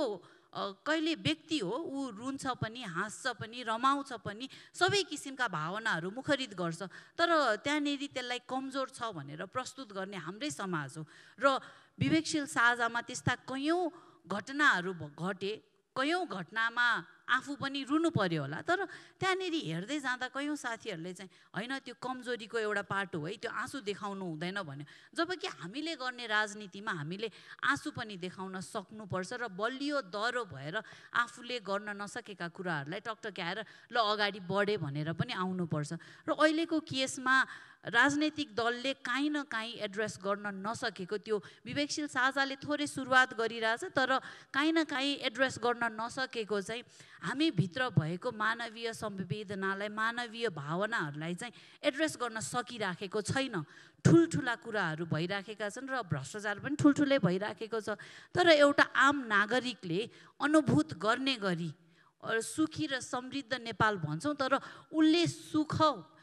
कहिले व्यक्ति हो ऊ रुन्छ पनि, हाँस्छ पनि, रमाउँछ पनि, सबै किसिमका भावनाहरू मुखरित गर्छ, तर त्यहाँनेरि त्यसलाई कमजोर छ भनेर प्रस्तुत गर्ने हाम्रै समाज हो। र विवेकशील साझामा त्यस्ता कयौँ घटनाहरू घटे, कयौँ घटनामा आफू पनि रुनु पर्यो होला तर त्यहाँनेरि हेर्दै जाँदा कयौं साथीहरुले चाहिँ हैन त्यो कमजोरीको एउटा पार्ट हो है त्यो आँसु देखाउनु हुँदैन भन्यो जबकि हामीले गर्ने राजनीतिमा हामीले आँसु पनि देखाउन सक्नु पर्छ र बलियो दरो भएर आफूले गर्न नसकेका कुराहरुलाई टकटक्याएर ल अगाडि बढे भनेर पनि आउनु पर्छ र अहिलेको केसमा राजनीतिक दलले काहीँ न काहीँ एड्रेस गर्न नसकेको त्यो विवेकशील साझाले थोरै सुरुवात गरिराछ तर काहीँ न काहीँ एड्रेस गर्न नसकेको चाहिँ हामी भित्र भएको मानवीय संवेदनालाई मानवीय भावनाहरूलाई चाहिँ एड्रेस गर्न सकिराखेको छैन ठुलठुला कुराहरू भइराखेका छन् र भ्रष्टाचार पनि ठुलठुलै भइराखेको छ तर एउटा आम नागरिकले अनुभूत गर्ने गरी सुखी र समृद्ध नेपाल भन्छौं तर उले सुख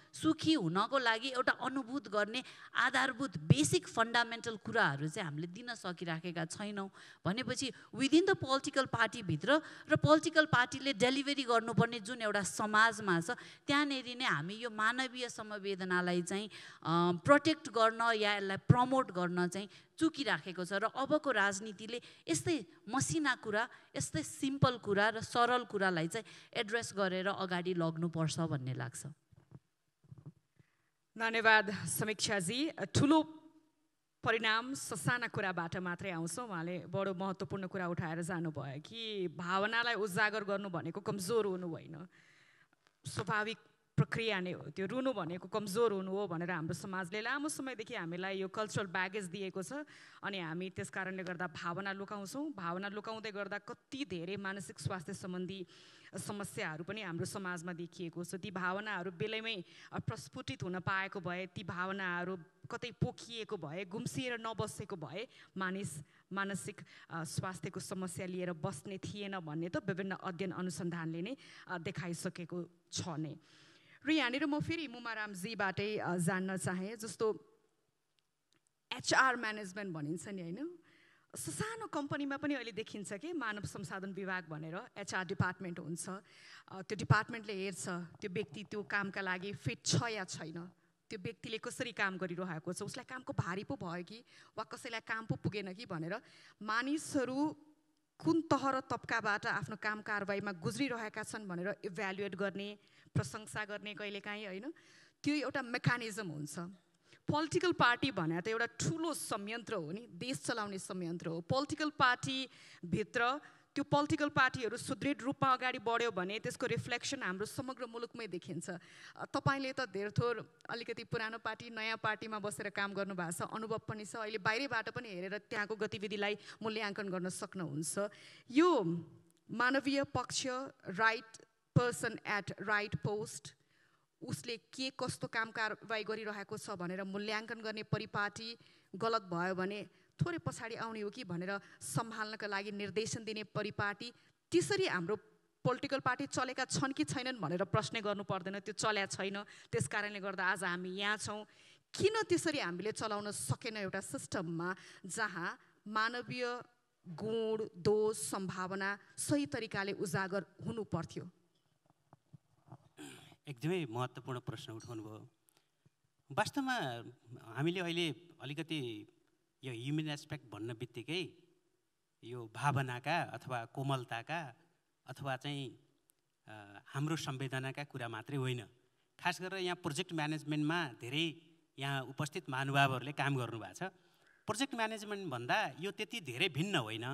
सुखी हुनको लागि एउटा अनुभूत गर्ने आधारभूत बेसिक फंडामेंटल कुराहरु चाहिँ हामीले दिन सकिराखेका छैनौं भनेपछि विदिन द पोलिटिकल पार्टी भित्र र पोलिटिकल पार्टीले डेलिभरी गर्नुपर्ने जुन एउटा समाजमा छ त्यहाँनेरि नै हामी यो मानवीय समवेदनालाई चाहिँ प्रोटेक्ट गर्न या यसलाई प्रमोट गर्न चाहिँ चुकिराखेको छ र अबको राजनीतिले यस्तै मसिना कुरा यस्तै सिम्पल कुरा र सरल कुरालाई चाहिँ एड्रेस गरेर अगाडि लग्नुपर्छ भन्ने लाग्छ धन्यवाद समीक्षाजी ठुलो परिणाम ससाना कुराबाट मात्रै आउँछ उहाँले बडो महत्त्वपूर्ण कुरा उठाएर जानुभयो कि भावनालाई उजागर गर्नु भनेको कमजोर हुनु होइन स्वाभाविक प्रक्रिया नै हो त्यो रुनु भनेको कमजोर हुनु हो भनेर हाम्रो समाजले लामो समयदेखि हामीलाई यो कल्चरल ब्यागेज दिएको छ अनि हामी त्यसकारणले गर्दा भावना लुकाउँछौं भावना लुकाउँदै गर्दा कति धेरै मानसिक स्वास्थ्य सम्बन्धी समस्याहरु पनि हाम्रो समाजमा देखिएको छ ती भावनाहरु बेलैमै प्रस्फुटित हुन पाएको भए ती भावनाहरु कतै पोखिएको भए गुम्सिएर नबसेको भए मानिस मानसिक स्वास्थ्यको समस्या लिएर बस्ने थिएन भन्ने त विभिन्न अध्ययन अनुसन्धानले नै देखाइसकेको छ नै र यहाँनिर म फेरि मुमारामजीबाटै जान्न चाहे जस्तो एचआर म्यानेजमेन्ट भनिन्छ नि हैन सानो कम्पनीमा पनि अहिले देखिन्छ कि मानव संसाधन विभाग भनेर एचआर डिपार्टमेन्ट हुन्छ त्यो डिपार्टमेन्टले हेर्छ त्यो व्यक्ति त्यो कामका लागि फिट छ या छैन त्यो व्यक्तिले कसरी काम गरिरहेको छ उसलाई कामको भारी पो भयो कि वा कसैलाई काम पो पुगेन कि भनेर मानिसहरू कुन तह र तबकाबाट आफ्नो काम कारबाहीमा गुज्रिरहेका छन् भनेर इभ्यालुएट गर्ने प्रशंसा गर्ने कहिलेकाहीँ हैन त्यो एउटा मेकानिजम हुन्छ पोलिटिकल पार्टी भने त एउटा ठुलो संयन्त्र हो नि देश चलाउने संयन्त्र हो पोलिटिकल पार्टी भित्र त्यो पोलिटिकल पार्टीहरु सुदृढ रूपमा अगाडि बढ्यो भने त्यसको रिफ्लेक्सन हाम्रो समग्र मुलुकमै देखिन्छ तपाईले त धेरथोर अलिकति पुरानो पार्टी नयाँ पार्टीमा बसेर काम गर्नुभएको छ अनुभव पनि छ अहिले बाहिरबाट पनि हेरेर त्यहाँको गतिविधिलाई मूल्याङ्कन गर्न सक्नुहुन्छ यो मानवीय पक्ष right person at right post उसले के कस्तो काम कारबाही गरिरहेको छ भनेर मूल्याङ्कन गर्ने परिपाटी गलत भयो भने थोरै पछाडी आउने हो कि भनेर सम्हाल्नका लागि निर्देशन दिने परिपाटी त्यसरी हाम्रो पोलिटिकल पार्टी चलेका छन् कि छैनन् भनेर प्रश्न गर्नु पर्दैन त्यो चल्या छैन त्यसकारणले गर्दा आज हामी यहाँ छौं किन त्यसरी हामीले चलाउन सकेन एउटा सिस्टममा जहाँ मानवीय गुण दोष सम्भावना सही तरिकाले उजागर हुनु पर्थ्यो एकदमै महत्त्वपूर्ण प्रश्न उठाउनुभयो वास्तवमा हामीले अहिले अलिकति यो ह्युमन एस्पेक्ट भन्न बित्तिकै यो भावनाका अथवा कोमलताका अथवा चाहिँ हाम्रो संवेदनाका कुरा मात्रै होइन खास गरेर यहाँ प्रोजेक्ट म्यानेजमेन्टमा धेरै यहाँ उपस्थित महानुभावहरूले काम गर्नुभएको छ प्रोजेक्ट म्यानेजमेन्ट भन्दा यो त्यति धेरै भिन्न होइन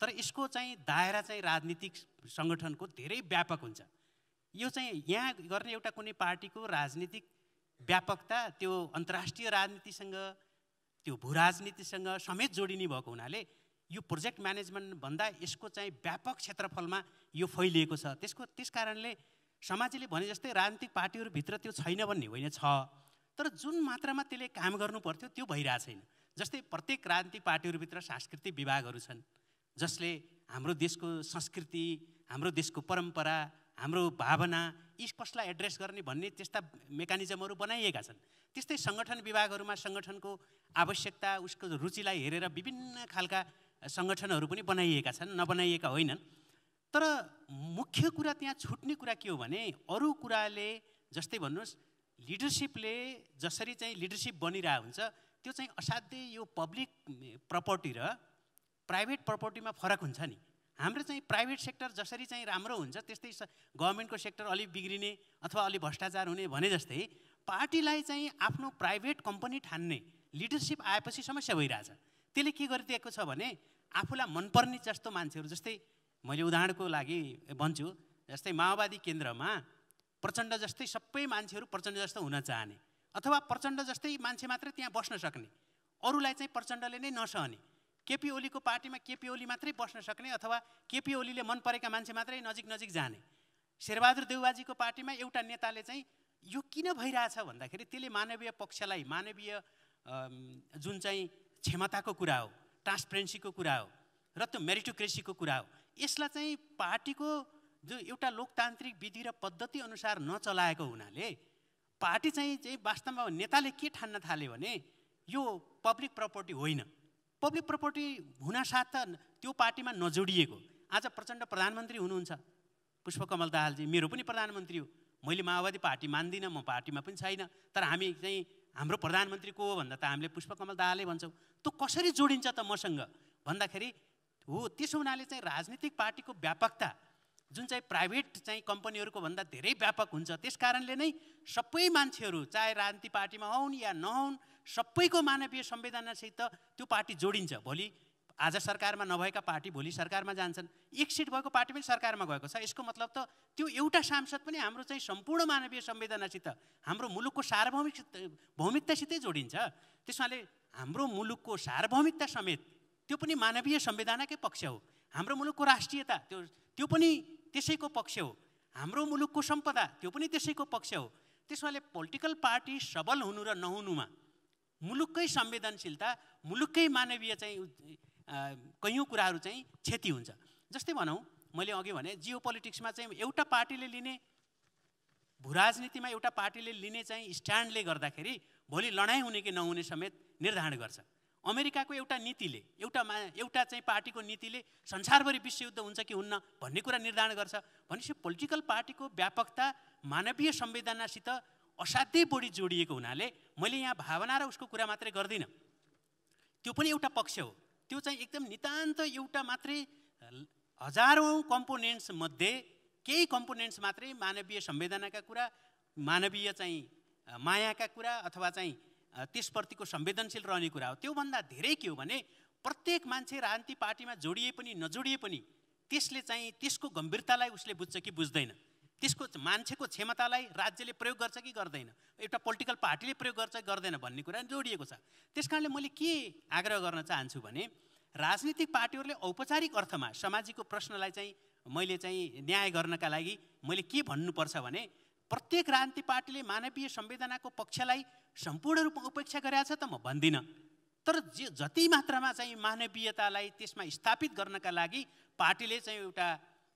तर यसको चाहिँ दायरा चाहिँ राजनीतिक सङ्गठनको धेरै व्यापक हुन्छ यो चाहिँ यहाँ गर्ने एउटा कुनै पार्टीको राजनीतिक व्यापकता त्यो अन्तर्राष्ट्रिय राजनीतिसँग त्यो भूराजनीतिसँग समेत जोडिने भएको हुनाले यो प्रोजेक्ट म्यानेजमेन्ट भन्दा यसको चाहिँ व्यापक क्षेत्रफलमा यो फैलिएको छ त्यसको त्यसकारणले समाजले भने जस्तै राजनीतिक पार्टीहरु भित्र त्यो छैन भन्ने होइन छ तर जुन मात्रामा त्यसले काम गर्नु पर्थ्यो त्यो भइरा छैन जस्तै प्रत्येक राजनीतिक पार्टीहरु भित्र सांस्कृतिक विभागहरु छन् जसले हाम्रो देशको संस्कृति हाम्रो देशको परम्परा हाम्रो भावना यी कसलाई एड्रेस गर्ने भन्ने त्यस्ता मेकानिजमहरू बनाइएका छन् त्यस्तै संगठन विभागहरूमा संगठनको आवश्यकता उसको रुचिलाई हेरेर विभिन्न खालका संगठनहरू पनि बनाइएका छन् नबनाइएका होइनन् तर मुख्य कुरा त्यहाँ छुट्ने कुरा के हो भने अरू कुराले जस्तै भन्नुस् लिडरशिपले जसरी चाहिँ लिडरशिप बनिरा हुन्छ त्यो चाहिँ असाध्यै यो पब्लिक प्रपर्टी र प्राइभेट प्रपर्टीमा फरक हुन्छ नि हाम्रो चाहिँ प्राइभेट सेक्टर जसरी चाहिँ राम्रो हुन्छ त्यस्तै गभर्नमेन्टको सेक्टर अलि बिग्रिने अथवा अलि भ्रष्टाचार हुने भने जस्तै पार्टीलाई चाहिँ आफ्नो प्राइभेट कम्पनी ठान्ने लिडरशिप आएपछि समस्या भइरहेछ। त्यसले के गरिदिएको छ भने आफुलाई मनपर्ने जस्तो मान्छेहरू जस्तै मैले उदाहरणको लागि भन्छु जस्तै माओवादी केन्द्रमा प्रचण्ड जस्तै सबै मान्छेहरू प्रचण्ड जस्तो हुन चाहने अथवा प्रचण्ड जस्तै मान्छे मात्र त्यहाँ बस्न सक्ने अरूलाई चाहिँ प्रचण्डले नै नसहने केपी ओलीको पार्टीमा केपी ओली मात्रै बस्न सक्ने अथवा केपी ओलीले मन परेका मान्छे मात्रै नजिक नजिक जाने। शेरबहादुर देउवाजीको पार्टीमा एउटा नेताले चाहिँ यो किन भइरहेछ भन्दाखेरि त्यसले मानवीय पक्षलाई मानवीय जुन चाहिँ क्षमताको कुरा हो ट्रान्सपेरेन्सीको कुरा हो र त्यो मेरिटोक्रेसीको कुरा हो यसलाई चाहिँ पार्टीको जो एउटा लोकतान्त्रिक विधि र पद्धति अनुसार नचलाएको हुनाले पार्टी चाहिँ चाहिँ वास्तवमा नेताले के ठान्न थाले भने यो पब्लिक प्रपर्टी होइन। पब्लिक प्रपर्टी हुनासाथ त त्यो पार्टीमा नजोडिएको आज प्रचण्ड प्रधानमन्त्री हुनुहुन्छ पुष्प कमल दाहालजी मेरो पनि प्रधानमन्त्री हो। मैले माओवादी पार्टी मान्दिनँ म पार्टीमा पनि छैन तर हामी चाहिँ हाम्रो प्रधानमन्त्री को हो भन्दा त हामीले पुष्प कमल दाहालले भन्छौँ त्यो कसरी जोडिन्छ त मसँग भन्दाखेरि हो। त्यसो हुनाले चाहिँ राजनीतिक पार्टीको व्यापकता जुन चाहिँ प्राइभेट चाहिँ कम्पनीहरूको भन्दा धेरै व्यापक हुन्छ त्यस कारणले नै सबै मान्छेहरू चाहे राजनीतिक पार्टीमा हुन् या नहुन् सबैको मानवीय संवेदनासित त्यो पार्टी जोडिन्छ। भोलि आज सरकारमा नभएका पार्टी भोलि सरकारमा जान्छन् एक सिट भएको पार्टी पनि सरकारमा गएको छ यसको मतलब त त्यो एउटा सांसद पनि हाम्रो चाहिँ सम्पूर्ण मानवीय संवेदनासित हाम्रो मुलुकको सार्वभौमिक भौमिकतासितै जोडिन्छ। त्यसमाले हाम्रो मुलुकको सार्वभौमिकता समेत त्यो पनि मानवीय संवेदनाकै पक्ष हो। हाम्रो मुलुकको राष्ट्रियता त्यो त्यो पनि त्यसैको पक्ष हो। हाम्रो मुलुकको सम्पदा त्यो पनि त्यसैको पक्ष हो। त्यसमाले पोलिटिकल पार्टी सबल हुनु र नहुनुमा मुलुककै संवेदनशीलता मुलुककै मानवीय चाहिँ कयौँ कुराहरू चाहिँ क्षति हुन्छ। जस्तै भनौँ मैले अघि भने जियो पोलिटिक्समा चाहिँ एउटा पार्टीले लिने भूराजनीतिमा एउटा पार्टीले लिने चाहिँ स्ट्यान्डले गर्दाखेरि भोलि लडाइँ हुने कि नहुने समेत निर्धारण गर्छ। अमेरिकाको एउटा नीतिले एउटा एउटा चाहिँ पार्टीको नीतिले संसारभरि विश्वयुद्ध हुन्छ कि हुन्न भन्ने कुरा निर्धारण गर्छ। भनेपछि पोलिटिकल पार्टीको व्यापकता मानवीय संवेदनासित असाध्यै बढी जोडिएको हुनाले मैले यहाँ भावना र उसको कुरा मात्रै गर्दिनँ त्यो पनि एउटा पक्ष हो। त्यो चाहिँ एकदम नितान्त एउटा मात्रै हजारौँ कम्पोनेन्ट्स मध्ये केही कम्पोनेन्ट्स मात्रै मानवीय संवेदनाका कुरा मानवीय चाहिँ मायाका कुरा अथवा चाहिँ त्यसप्रतिको संवेदनशील रहने कुरा हो। त्योभन्दा धेरै के हो भने प्रत्येक मान्छे राजनीतिक पार्टीमा जोडिए पनि नजोडिए पनि त्यसले चाहिँ त्यसको गम्भीरतालाई उसले बुझ्छ कि बुझ्दैन त्यसको मान्छेको क्षमतालाई राज्यले प्रयोग गर्छ कि गर्दैन एउटा पोलिटिकल पार्टीले प्रयोग गर्छ कि गर्दैन भन्ने कुरा जोडिएको छ। त्यस कारणले मैले के आग्रह गर्न चाहन्छु भने राजनीतिक पार्टीहरूले औपचारिक अर्थमा समाजको प्रश्नलाई चाहिँ मैले चाहिँ न्याय गर्नका लागि मैले के भन्नुपर्छ भने प्रत्येक राजनीतिक पार्टीले मानवीय संवेदनाको पक्षलाई सम्पूर्ण रूपमा उपेक्षा गरेको छ त म भन्दिनँ तर जे जति मात्रामा चाहिँ मानवीयतालाई त्यसमा स्थापित गर्नका लागि पार्टीले चाहिँ एउटा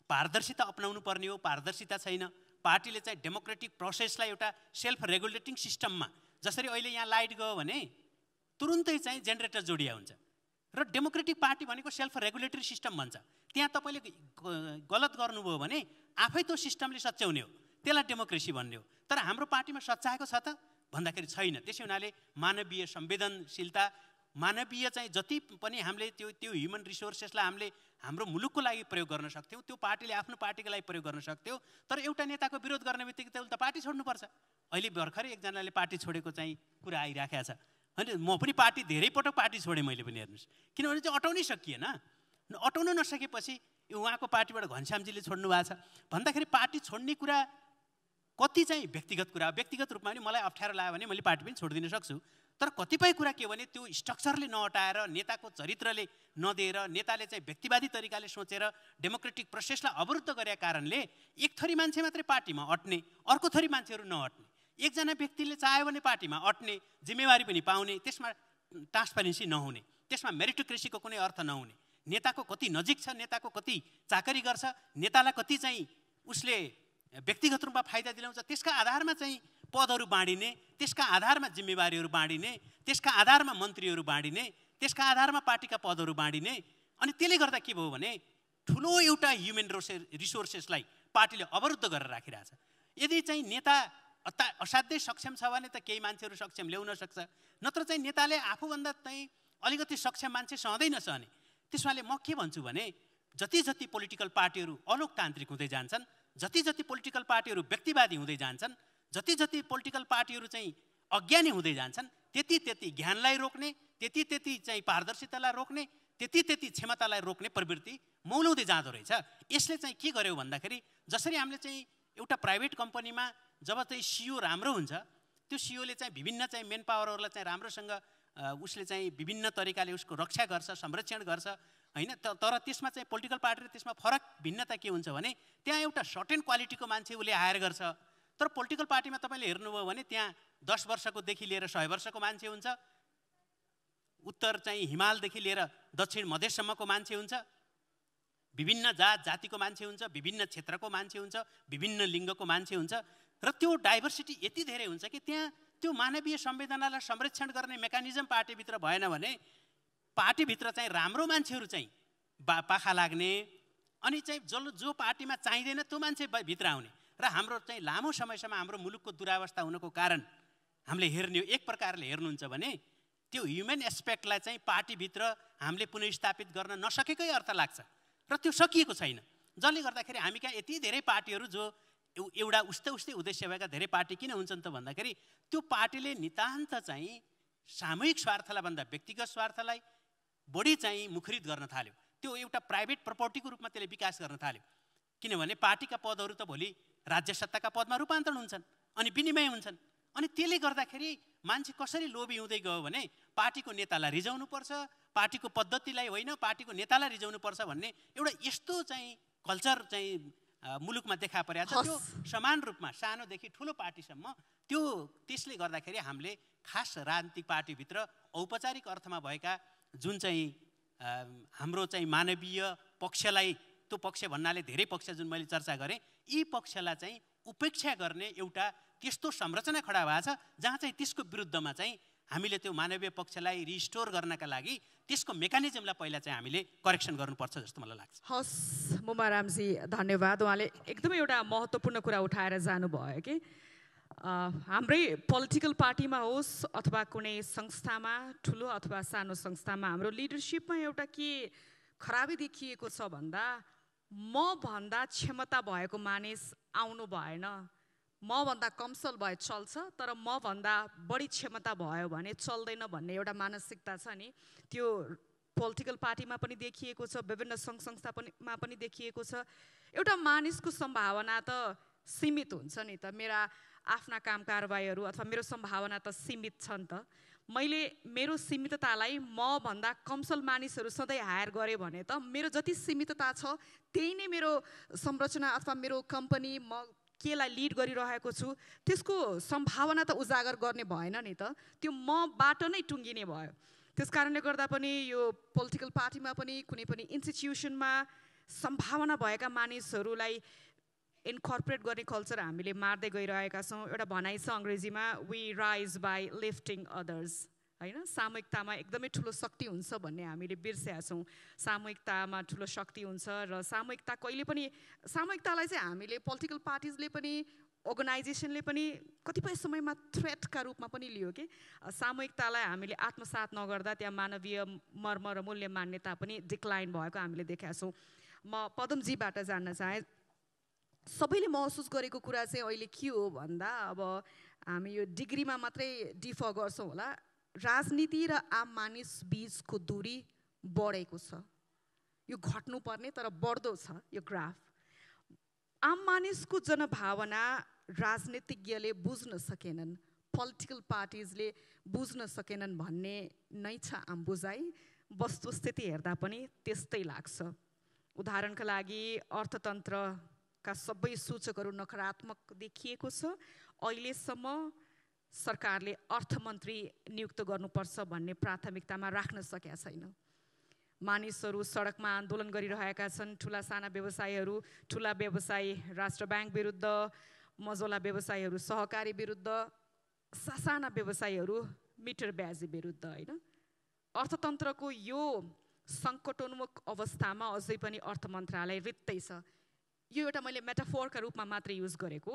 पारदर्शिता अपनाउनु पर्ने हो। पारदर्शिता छैन पार्टीले चाहिँ डेमोक्रेटिक प्रोसेसलाई एउटा सेल्फ रेगुलेटिङ सिस्टममा जसरी अहिले यहाँ लाइट गयो भने तुरुन्तै चाहिँ जेनेरेटर जोडिया हुन्छ र डेमोक्रेटिक पार्टी भनेको सेल्फ रेगुलेटरी सिस्टम भन्छ त्यहाँ तपाईँले गलत गर्नुभयो भने आफै त्यो सिस्टमले सच्याउने हो त्यसलाई डेमोक्रेसी भन्ने हो। तर हाम्रो पार्टीमा सच्याएको छ त भन्दाखेरि छैन। त्यसै हुनाले मानवीय संवेदनशीलता मानवीय चाहिँ जति पनि हामीले त्यो त्यो ह्युमन रिसोर्सेसलाई हामीले हाम्रो मुलुकको लागि प्रयोग गर्न सक्थ्यौँ त्यो पार्टीले आफ्नो पार्टीको लागि प्रयोग गर्न सक्थ्यौँ तर एउटा नेताको विरोध गर्ने बित्तिकै त उसले पार्टी छोड्नुपर्छ। अहिले भर्खरै एकजनाले पार्टी छोडेको चाहिँ कुरा आइराखेको छ होइन। म पनि पार्टी धेरै पटक पार्टी छोडेँ मैले पनि हेर्नुहोस् किनभने चाहिँ अटाउनै सकिएन। अटाउन नसकेपछि उहाँको पार्टीबाट घनश्यामजीले छोड्नु भएको छ भन्दाखेरि पार्टी छोड्ने कुरा कति चाहिँ व्यक्तिगत कुरा व्यक्तिगत रूपमा पनि मलाई अप्ठ्यारो लाग्यो भने मैले पार्टी पनि छोडिदिन सक्छु तर कतिपय कुरा के भने त्यो स्ट्रक्चरले नहटाएर नेताको चरित्रले नदिएर नेताले चाहिँ व्यक्तिवादी तरिकाले सोचेर डेमोक्रेटिक प्रोसेसलाई अवरुद्ध गरेका कारणले एक थरी मान्छे मात्रै पार्टीमा अट्ने अर्को थरी मान्छेहरू नअट्ने एकजना व्यक्तिले चाह्यो भने पार्टीमा अट्ने जिम्मेवारी पनि पाउने त्यसमा ट्रान्सपेरेन्सी नहुने त्यसमा मेरिटोक्रेसीको कुनै अर्थ नहुने नेताको कति नजिक छ नेताको कति चाकरी गर्छ नेतालाई कति चाहिँ उसले व्यक्तिगत रूपमा फाइदा दिलाउँछ त्यसका आधारमा चाहिँ पदहरू बाँडिने त्यसका आधारमा जिम्मेवारीहरू बाँडिने त्यसका आधारमा मन्त्रीहरू बाँडिने त्यसका आधारमा पार्टीका पदहरू बाँडिने अनि त्यसले गर्दा के भयो भने ठुलो एउटा ह्युमन रिसोर्सेसलाई पार्टीले अवरुद्ध गरेर राखिरहेछ। यदि चाहिँ नेता अता असाध्यै सक्षम छ भने त केही मान्छेहरू सक्षम ल्याउन सक्छ नत्र चाहिँ नेताले आफूभन्दा चाहिँ अलिकति सक्षम मान्छे सहँदै नसहने। त्यसमाले म के भन्छु भने जति जति पोलिटिकल पार्टीहरू अलोकतान्त्रिक हुँदै जान्छन्, जति जति पोलिटिकल पार्टीहरू व्यक्तिवादी हुँदै जान्छन्, जति जति पोलिटिकल पार्टीहरू चाहिँ अज्ञानी हुँदै जान्छन्, त्यति त्यति ज्ञानलाई रोक्ने, त्यति त्यति चाहिँ पारदर्शितालाई रोक्ने, त्यति त्यति क्षमतालाई रोक्ने प्रवृत्ति मौलाउँदै जाँदो रहेछ। यसले चाहिँ के गर्यो भन्दाखेरि, जसरी हामीले चाहिँ एउटा प्राइभेट कम्पनीमा जब चाहिँ सिओ राम्रो हुन्छ, त्यो सिओले चाहिँ विभिन्न चाहिँ मेन पावरहरूलाई चाहिँ राम्रोसँग उसले चाहिँ विभिन्न तरिकाले उसको रक्षा गर्छ, संरक्षण गर्छ हैन। तर त्यसमा चाहिँ पोलिटिकल पार्टी त्यसमा फरक भिन्नता के हुन्छ भने, त्यहाँ एउटा सर्टेन क्वालिटीको मान्छे उसले हायर गर्छ, तर पोलिटिकल पार्टीमा तपाईँले हेर्नुभयो भने त्यहाँ दस वर्षकोदेखि लिएर सय वर्षको मान्छे हुन्छ, उत्तर चाहिँ हिमालदेखि लिएर दक्षिण मधेससम्मको मान्छे हुन्छ, विभिन्न जात जातिको मान्छे हुन्छ, विभिन्न क्षेत्रको मान्छे हुन्छ, विभिन्न लिङ्गको मान्छे हुन्छ, र त्यो डाइभर्सिटी यति धेरै हुन्छ कि त्यहाँ त्यो मानवीय संवेदनालाई संरक्षण गर्ने मेकानिजम पार्टीभित्र भएन भने पार्टीभित्र चाहिँ राम्रो मान्छेहरू चाहिँ बा पाखा लाग्ने अनि चाहिँ जो जो पार्टीमा चाहिँदैन त्यो मान्छे भित्र आउने र हाम्रो चाहिँ लामो समयसम्म हाम्रो मुलुकको दुरावस्था हुनुको कारण हामीले हेर्ने एक प्रकारले हेर्नुहुन्छ भने त्यो ह्युमन एस्पेक्टलाई चाहिँ पार्टीभित्र हामीले पुनर्स्थापित गर्न नसकेकै अर्थ लाग्छ र त्यो सकिएको छैन, जसले गर्दाखेरि हामी कहाँ यति धेरै पार्टीहरू जो एउटा उस्तै उस्तै उद्देश्य भएका धेरै पार्टी किन हुन्छन् त भन्दाखेरि त्यो पार्टीले नितान्त चाहिँ सामूहिक स्वार्थलाई भन्दा व्यक्तिगत स्वार्थलाई बढी चाहिँ मुखरित गर्न थाल्यो। त्यो एउटा प्राइभेट प्रपर्टीको रूपमा त्यसले विकास गर्न थाल्यो, किनभने पार्टीका पदहरू त भोलि राज्य सत्ताका पदमा रूपान्तरण हुन्छन् अनि विनिमय हुन्छन्। अनि त्यसले गर्दाखेरि मान्छे कसरी लोभी हुँदै गयो भने पार्टीको नेतालाई रिझाउनुपर्छ, पार्टीको पद्धतिलाई होइन पार्टीको नेतालाई रिझाउनुपर्छ भन्ने एउटा यस्तो चाहिँ कल्चर चाहिँ मुलुकमा देखा परेको छ। त्यो समान रूपमा सानोदेखि ठुलो पार्टीसम्म त्यो त्यसले गर्दाखेरि हामीले खास राजनीतिक पार्टीभित्र औपचारिक अर्थमा भएका जुन चाहिँ हाम्रो चाहिँ मानवीय पक्षलाई, त्यो पक्ष भन्नाले धेरै पक्ष जुन मैले चर्चा गरेँ, यी पक्षलाई चाहिँ उपेक्षा गर्ने एउटा त्यस्तो संरचना खडा भएको छ जहाँ चाहिँ त्यसको विरुद्धमा चाहिँ हामीले त्यो मानवीय पक्षलाई रिस्टोर गर्नका लागि त्यसको मेकानिजमलाई पहिला चाहिँ हामीले करेक्सन गर्नुपर्छ जस्तो मलाई लाग्छ। हस् मुमारामजी, धन्यवाद। उहाँले एकदमै एउटा महत्त्वपूर्ण कुरा उठाएर जानुभयो कि हाम्रै पोलिटिकल पार्टीमा होस् अथवा कुनै संस्थामा, ठुलो अथवा सानो संस्थामा हाम्रो लिडरसिपमा एउटा के खराबी देखिएको छ भन्दा म भन्दा क्षमता भएको मानिस आउनु भएन, म भन्दा कमसल भए चल्छ तर म भन्दा बढी क्षमता भयो भने चल्दैन भन्ने एउटा मानसिकता छ नि, त्यो पोलिटिकल पार्टीमा पनि देखिएको छ, विभिन्न सङ्घ संस्थामा पनि देखिएको छ। एउटा मानिसको सम्भावना त सीमित हुन्छ नि, त मेरा आफ्ना काम कारबाहीहरू अथवा मेरो सम्भावना त सीमित छ नि त, मैले मेरो सीमिततालाई म भन्दा कमसल मानिसहरू सधैँ हायर गरेँ भने त मेरो जति सीमितता छ त्यही नै मेरो संरचना अथवा मेरो कम्पनी म केलाई लिड गरिरहेको छु त्यसको सम्भावना त उजागर गर्ने भएन नि त, त्यो मबाट नै टुङ्गिने भयो। त्यस कारणले गर्दा पनि यो पोलिटिकल पार्टीमा पनि कुनै पनि इन्स्टिट्युसनमा सम्भावना भएका मानिसहरूलाई इन्कर्पोरेट गर्ने कल्चर हामीले मार्दै गइरहेका छौँ। एउटा भनाइ छ अङ्ग्रेजीमा, we rise by lifting others, होइन। सामूहिकतामा एकदमै ठुलो शक्ति हुन्छ भन्ने हामीले बिर्स्या छौँ। सामूहिकतामा ठुलो शक्ति हुन्छ र सामूहिकता कहिले पनि, सामूहिकतालाई चाहिँ हामीले पोलिटिकल पार्टिजले पनि अर्गनाइजेसनले पनि कतिपय समयमा थ्रेटका रूपमा पनि लियो कि सामूहिकतालाई हामीले आत्मसात नगर्दा त्यहाँ मानवीय मर्म र मूल्य मान्यता पनि डिक्लाइन भएको हामीले देखेका छौँ। म पदमजीबाट जान्न चाहेँ, सबैले महसुस गरेको कुरा चाहिँ अहिले के हो भन्दा, अब हामी यो डिग्रीमा मात्रै डिफर गर्छौँ होला, राजनीति र आम मानिस बिचको दूरी बढेको छ। यो घट्नुपर्ने तर बढ्दो छ यो ग्राफ। आम मानिसको जनभावना राजनीतिज्ञले बुझ्न सकेनन्, पोलिटिकल पार्टिजले बुझ्न सकेनन् भन्ने नै छ आम बुझाइ। वस्तुस्थिति हेर्दा पनि त्यस्तै लाग्छ। उदाहरणका लागि अर्थतन्त्र का सबै सूचकहरू नकारात्मक देखिएको छ। अहिलेसम्म सरकारले अर्थमन्त्री नियुक्त गर्नुपर्छ भन्ने प्राथमिकतामा राख्न सकेका छैन। मानिसहरू सडकमा आन्दोलन गरिरहेका छन्, ठुला साना व्यवसायहरू, ठुला व्यवसायी राष्ट्र ब्याङ्क विरुद्ध, मझौला व्यवसायीहरू सहकारी विरुद्ध, सासाना व्यवसायीहरू मिटर ब्याजी विरुद्ध, होइन। अर्थतन्त्रको यो सङ्कटोन्मुख अवस्थामा अझै पनि अर्थ मन्त्रालय रित्तै छ। यो एउटा मैले मेटाफोरका रूपमा मात्र युज गरेको,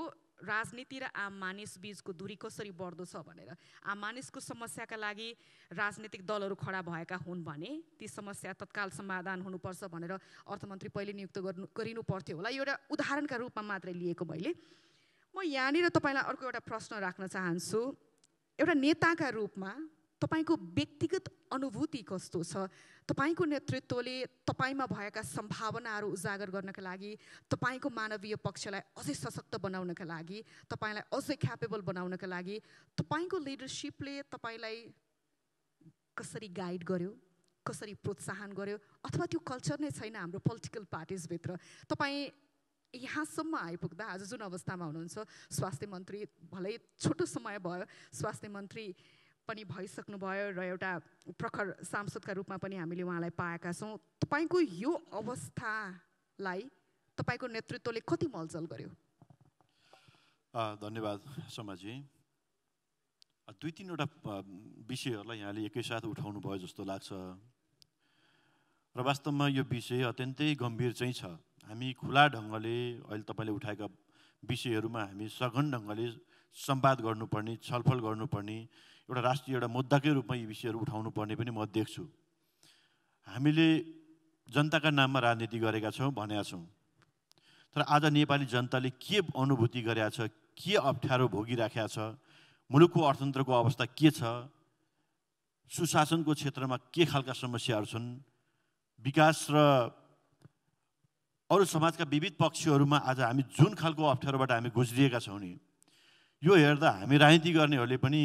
राजनीति र आम मानिस बीचको दूरी कसरी बढ्दो छ भनेर आम मानिसको समस्याका लागि राजनीतिक दलहरू खडा भएका हुन् भने ती समस्या तत्काल समाधान हुनुपर्छ भनेर अर्थमन्त्री पहिले नियुक्त गर्नु गरिनु पर्थ्यो होला। यो एउटा उदाहरणका रूपमा मात्रै लिएको मैले। म यहाँनिर तपाईलाई अर्को एउटा प्रश्न राख्न चाहन्छु। एउटा नेताका रूपमा तपाईको व्यक्तिगत अनुभूति कस्तो छ? तपाईको नेतृत्वले तपाईमा भएका सम्भावनाहरू उजागर गर्नका लागि, तपाईको मानवीय पक्षलाई अझै सशक्त बनाउनका लागि, तपाईलाई अझै क्यापेबल बनाउनका लागि तपाईको लिडरशिपले तपाईलाई कसरी गाइड गर्यो, कसरी प्रोत्साहन गर्यो, अथवा त्यो कल्चर नै छैन हाम्रो पोलिटिकल पार्टीज भित्र। तपाईँ यहाँसम्म आइपुग्दा आज जुन अवस्थामा हुनुहुन्छ, स्वास्थ्य मन्त्री भलै छोटो समय भयो, स्वास्थ्य मन्त्री पनि भइसक्नुभयो र एउटा प्रखर सांसदका रूपमा पनि हामीले उहाँलाई पाएका छौँ। तपाईँको यो अवस्थालाई तपाईँको नेतृत्वले कति मलजल गर्यो? धन्यवाद समाजी। दुई तीनवटा विषयहरूलाई यहाँले एकैसाथ उठाउनु भयो जस्तो लाग्छ र वास्तवमा यो विषय अत्यन्तै गम्भीर चाहिँ छ। हामी खुला ढङ्गले अहिले तपाईँले उठाएका विषयहरूमा हामी सघन ढङ्गले सम्वाद गर्नुपर्ने, छलफल गर्नुपर्ने, एउटा राष्ट्रिय एउटा मुद्दाकै रूपमा यी विषयहरू उठाउनु पर्ने पनि म देख्छु। हामीले जनताका नाममा राजनीति गरेका छौँ भनेका छौँ, तर आज नेपाली जनताले के अनुभूति गरेका छ, के अप्ठ्यारो भोगिराखेका छ, मुलुकको अर्थतन्त्रको अवस्था के छ, सुशासनको क्षेत्रमा के खालका समस्याहरू छन्, विकास र अरू समाजका विविध पक्षहरूमा आज हामी जुन खालको अप्ठ्यारोबाट हामी गुज्रिएका छौँ नि, यो हेर्दा हामी राजनीति गर्नेहरूले पनि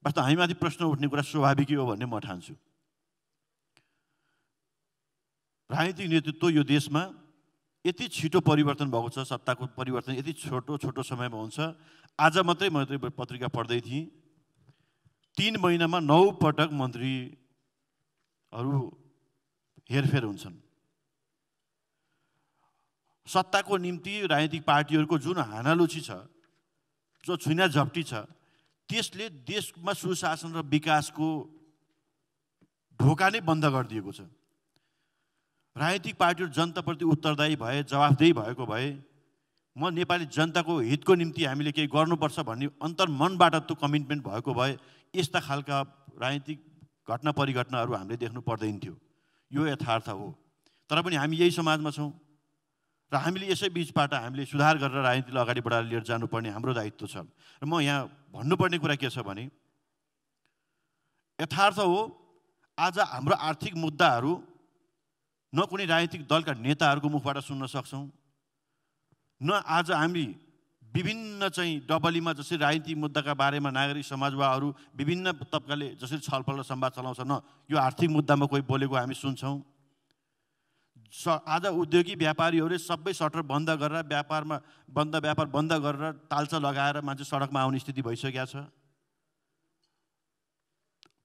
वास्तव हामीमाथि प्रश्न उठ्ने कुरा स्वाभाविकै हो भन्ने म ठान्छु। राजनीतिक नेतृत्व यो देशमा यति छिटो परिवर्तन भएको छ, सत्ताको परिवर्तन यति छोटो छोटो समयमा हुन्छ। आज मात्रै मैले पत्रिका पढ्दै थिएँ, तीन महिनामा नौ पटक मन्त्रीहरू हेरफेर हुन्छन्। सत्ताको निम्ति राजनीतिक पार्टीहरूको जुन हानालुची छ, जो छुइना झप्टी छ, त्यसले देशमा सुशासन र विकासको ढोका नै बन्द गरिदिएको छ। राजनीतिक पार्टीहरू जनताप्रति उत्तरदायी भए, जवाफदेही भएको भए, म नेपाली जनताको हितको निम्ति हामीले केही गर्नुपर्छ भन्ने अन्तर्मनबाट त्यो कमिटमेन्ट भएको भए यस्ता खालका राजनीतिक घटना परिघटनाहरू हामीले देख्नु पर्दैन थियो। यो यथार्थ हो, तर पनि हामी यही समाजमा छौँ र हामीले यसै बिचबाट हामीले सुधार गरेर राजनीतिलाई अगाडि बढाएर लिएर जानुपर्ने हाम्रो दायित्व छ। र म यहाँ भन्नुपर्ने कुरा के छ भने, यथार्थ हो आज हाम्रो आर्थिक मुद्दाहरू न कुनै राजनीतिक दलका नेताहरूको मुखबाट सुन्न सक्छौँ, न आज हामी विभिन्न चाहिँ डबलीमा जसरी राजनीतिक मुद्दाका बारेमा नागरिक समाज वा अरू विभिन्न तबकाले जसरी छलफल र सम्वाद चलाउँछ, न यो आर्थिक मुद्दामा कोही बोलेको हामी सुन्छौँ। आज उद्योगी व्यापारीहरूले सबै सटर बन्द गरेर व्यापारमा बन्द व्यापार बन्द गरेर ताल्चा लगाएर मान्छे सडकमा आउने स्थिति भइसकेको छ।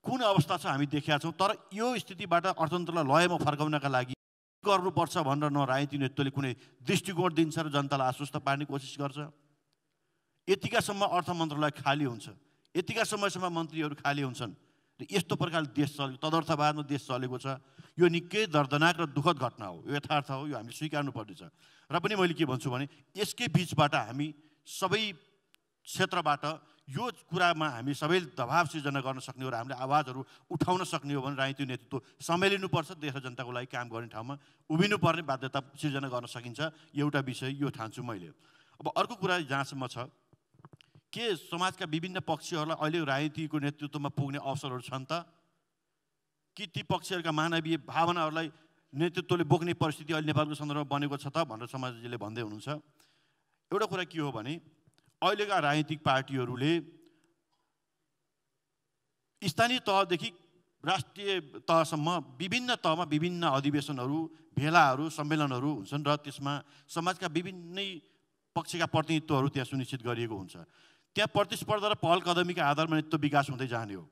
कुन अवस्था छ हामी देखेका छौँ। तर यो स्थितिबाट अर्थतन्त्रलाई लयमा फर्काउनका लागि के गर्नुपर्छ भनेर न राजनीतिक नेतृत्वले कुनै दृष्टिकोण दिन्छ र जनतालाई आश्वस्त पार्ने कोसिस गर्छ। यतिकासम्म अर्थ मन्त्रालय खाली हुन्छ, यतिकासम्मसम्म मन्त्रीहरू खाली हुन्छन् र यस्तो प्रकारले देश चलेको, तदर्थवादमा देश चलेको छ। यो निकै दर्दनाक र दुःखद घटना हो, यो यथार्थ हो, यो हामीले स्वीकार्नुपर्नेछ। र पनि मैले के भन्छु भने, यसकै बिचबाट हामी सबै क्षेत्रबाट यो कुरामा हामी सबैले दबाव सिर्जना गर्न सक्ने हो र हामीले आवाजहरू उठाउन सक्ने हो भने राजनीतिक नेतृत्व सम्हालिनुपर्छ। देश र जनताको लागि काम गर्ने ठाउँमा उभिनुपर्ने बाध्यता सिर्जना गर्न सकिन्छ। एउटा विषय यो ठान्छु मैले। अब अर्को कुरा जहाँसम्म छ के समाजका विभिन्न पक्षहरूलाई अहिले राजनीतिको नेतृत्वमा पुग्ने अवसरहरू छन् त? कि ती पक्षहरूका मानवीय भावनाहरूलाई नेतृत्वले बोक्ने परिस्थिति अहिले नेपालको सन्दर्भमा बनेको छ त भनेर समाजले भन्दै हुनुहुन्छ। एउटा कुरा के हो भने, अहिलेका राजनीतिक पार्टीहरूले स्थानीय तहदेखि राष्ट्रिय तहसम्म विभिन्न तहमा विभिन्न अधिवेशनहरू, भेलाहरू, सम्मेलनहरू हुन्छन् र त्यसमा समाजका विभिन्नै पक्षका प्रतिनिधित्वहरू त्यहाँ सुनिश्चित गरिएको हुन्छ। त्यहाँ प्रतिस्पर्धा र पहल कदमीका आधारमा नेतृत्व विकास हुँदै जाने हो।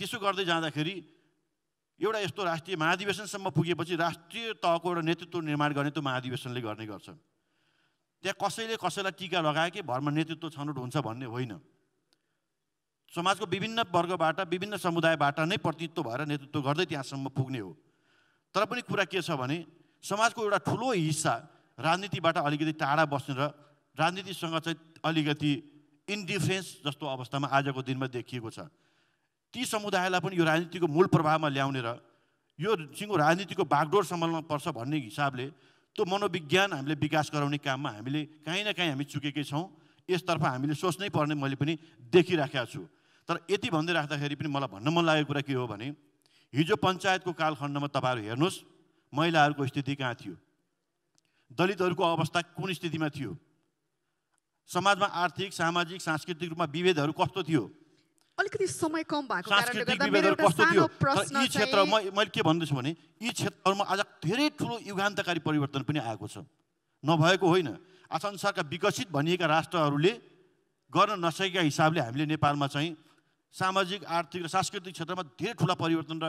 त्यसो गर्दै जाँदाखेरि एउटा यस्तो राष्ट्रिय महाधिवेशनसम्म पुगेपछि राष्ट्रिय तहको एउटा नेतृत्व निर्माण गर्ने त्यो महाधिवेशनले गर्ने गर्छन्। त्यहाँ कसैले कसैलाई टीका लगाएकै भरमा नेतृत्व छनौट हुन्छ भन्ने होइन। समाजको विभिन्न वर्गबाट, विभिन्न समुदायबाट नै प्रतिनिधित्व भएर नेतृत्व गर्दै त्यहाँसम्म पुग्ने हो। तर पनि कुरा के छ भने, समाजको एउटा ठुलो हिस्सा राजनीतिबाट अलिकति टाढा बस्ने र राजनीतिसँग चाहिँ अलिकति इन्डिफरेन्स जस्तो अवस्थामा आजको दिनमा देखिएको छ। ती समुदायलाई पनि यो राजनीतिको मूल प्रभावमा ल्याउने र यो सिङ्गो राजनीतिको बागडोर सम्हाल्न पर्छ भन्ने हिसाबले त्यो मनोविज्ञान हामीले विकास गराउने काममा हामीले काहीँ न काहीँ हामी चुकेकै छौँ। यसतर्फ हामीले सोच्नै पर्ने मैले पनि देखिराखेको छु। तर यति भन्दै राख्दाखेरि पनि मलाई भन्न मन लागेको कुरा के हो भने हिजो पञ्चायतको कालखण्डमा तपाईँहरू हेर्नुहोस् महिलाहरूको स्थिति कहाँ थियो, दलितहरूको अवस्था कुन स्थितिमा थियो, समाजमा आर्थिक सामाजिक सांस्कृतिक रूपमा विभेदहरू कस्तो थियो, अलिकति समय कम भएको कारणले गर्दा मेरो एउटा सानो प्रश्न छ। यी क्षेत्रमा मैले के भन्दैछु भने यी क्षेत्रहरूमा आज धेरै ठूलो युगान्तकारी परिवर्तन पनि आएको छ, नभएको होइन। आज संसारका विकसित भनिएका राष्ट्रहरूले गर्न नसकेका हिसाबले हामीले नेपालमा चाहिँ सामाजिक आर्थिक र सांस्कृतिक क्षेत्रमा धेरै ठूला परिवर्तन र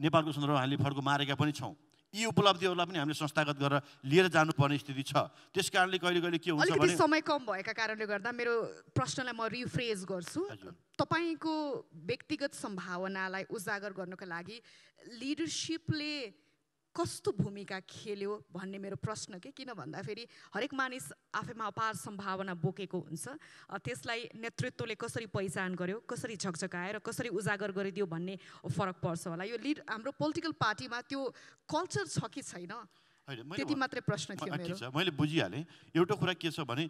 नेपालको सन्दर्भमा हामीले फड्को मारेका पनि छौँ। यी उपलब्धिहरूलाई पनि हामीले संस्थागत गरेर लिएर जानुपर्ने स्थिति छ। त्यसकारणले कहिले कहिले के हुन्छ भने समय कम भएका कारणले गर्दा मेरो प्रश्नलाई म रिफ्रेज गर्छु। तपाईको व्यक्तिगत सम्भावनालाई उजागर गर्नको लागि लिडरशिपले कस्तो भूमिका खेल्यो भन्ने मेरो प्रश्न के, किन भन्दाखेरि हरेक मानिस आफैमा अपार सम्भावना बोकेको हुन्छ, त्यसलाई नेतृत्वले कसरी पहिचान गर्यो, कसरी झकझकाएर कसरी उजागर गरिदियो भन्ने फरक पर्छ होला। यो लिड हाम्रो पोलिटिकल पार्टीमा त्यो कल्चर छ कि छैन, त्यति मात्रै प्रश्न थियो मेरो। मैले बुझिहालेँ। एउटा कुरा के छ भने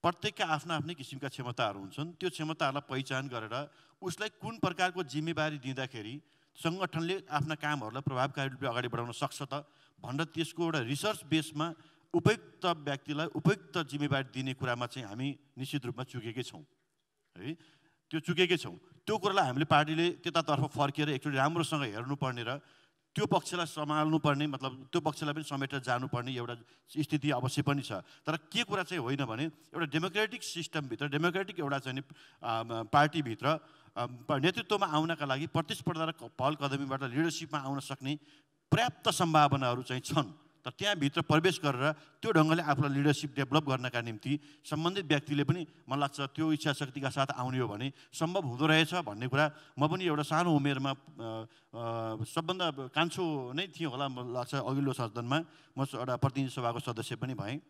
प्रत्येकका आफ्ना आफ्नै किसिमका क्षमताहरू हुन्छन्, त्यो क्षमताहरूलाई पहिचान गरेर उसलाई कुन प्रकारको जिम्मेवारी दिँदाखेरि संगठनले आफ्ना कामहरूलाई प्रभावकारी रूपले अगाडि बढाउन सक्छ त भनेर त्यसको एउटा रिसर्च बेसमा उपयुक्त व्यक्तिलाई उपयुक्त जिम्मेवारी दिने कुरामा चाहिँ हामी निश्चित रूपमा चुकेकै छौँ। है, त्यो चुकेकै छौँ। त्यो कुरालाई हामीले पार्टीले त्यतातर्फ फर्केर एकचोटि राम्रोसँग हेर्नुपर्ने र त्यो पक्षलाई सम्हाल्नुपर्ने, मतलब त्यो पक्षलाई पनि समेटेर जानुपर्ने एउटा स्थिति अवश्य पनि छ। तर के कुरा चाहिँ होइन भने एउटा डेमोक्रेटिक सिस्टमभित्र, डेमोक्रेटिक एउटा चाहिँ पार्टीभित्र नेतृत्वमा आउनका लागि प्रतिस्पर्धा र पहल कदमीबाट लिडरसिपमा आउन सक्ने पर्याप्त सम्भावनाहरू चाहिँ छन्। तर त्यहाँभित्र प्रवेश गरेर त्यो ढङ्गले आफूलाई लिडरसिप डेभलप गर्नका निम्ति सम्बन्धित व्यक्तिले पनि मलाई लाग्छ त्यो इच्छा शक्तिका साथ आउने हो भने सम्भव हुँदो रहेछ भन्ने कुरा म पनि एउटा सानो उमेरमा सबभन्दा कान्छो नै थिएँ होला मलाई लाग्छ। अघिल्लो सदनमा म एउटा प्रतिनिधि सभाको सदस्य पनि भएँ,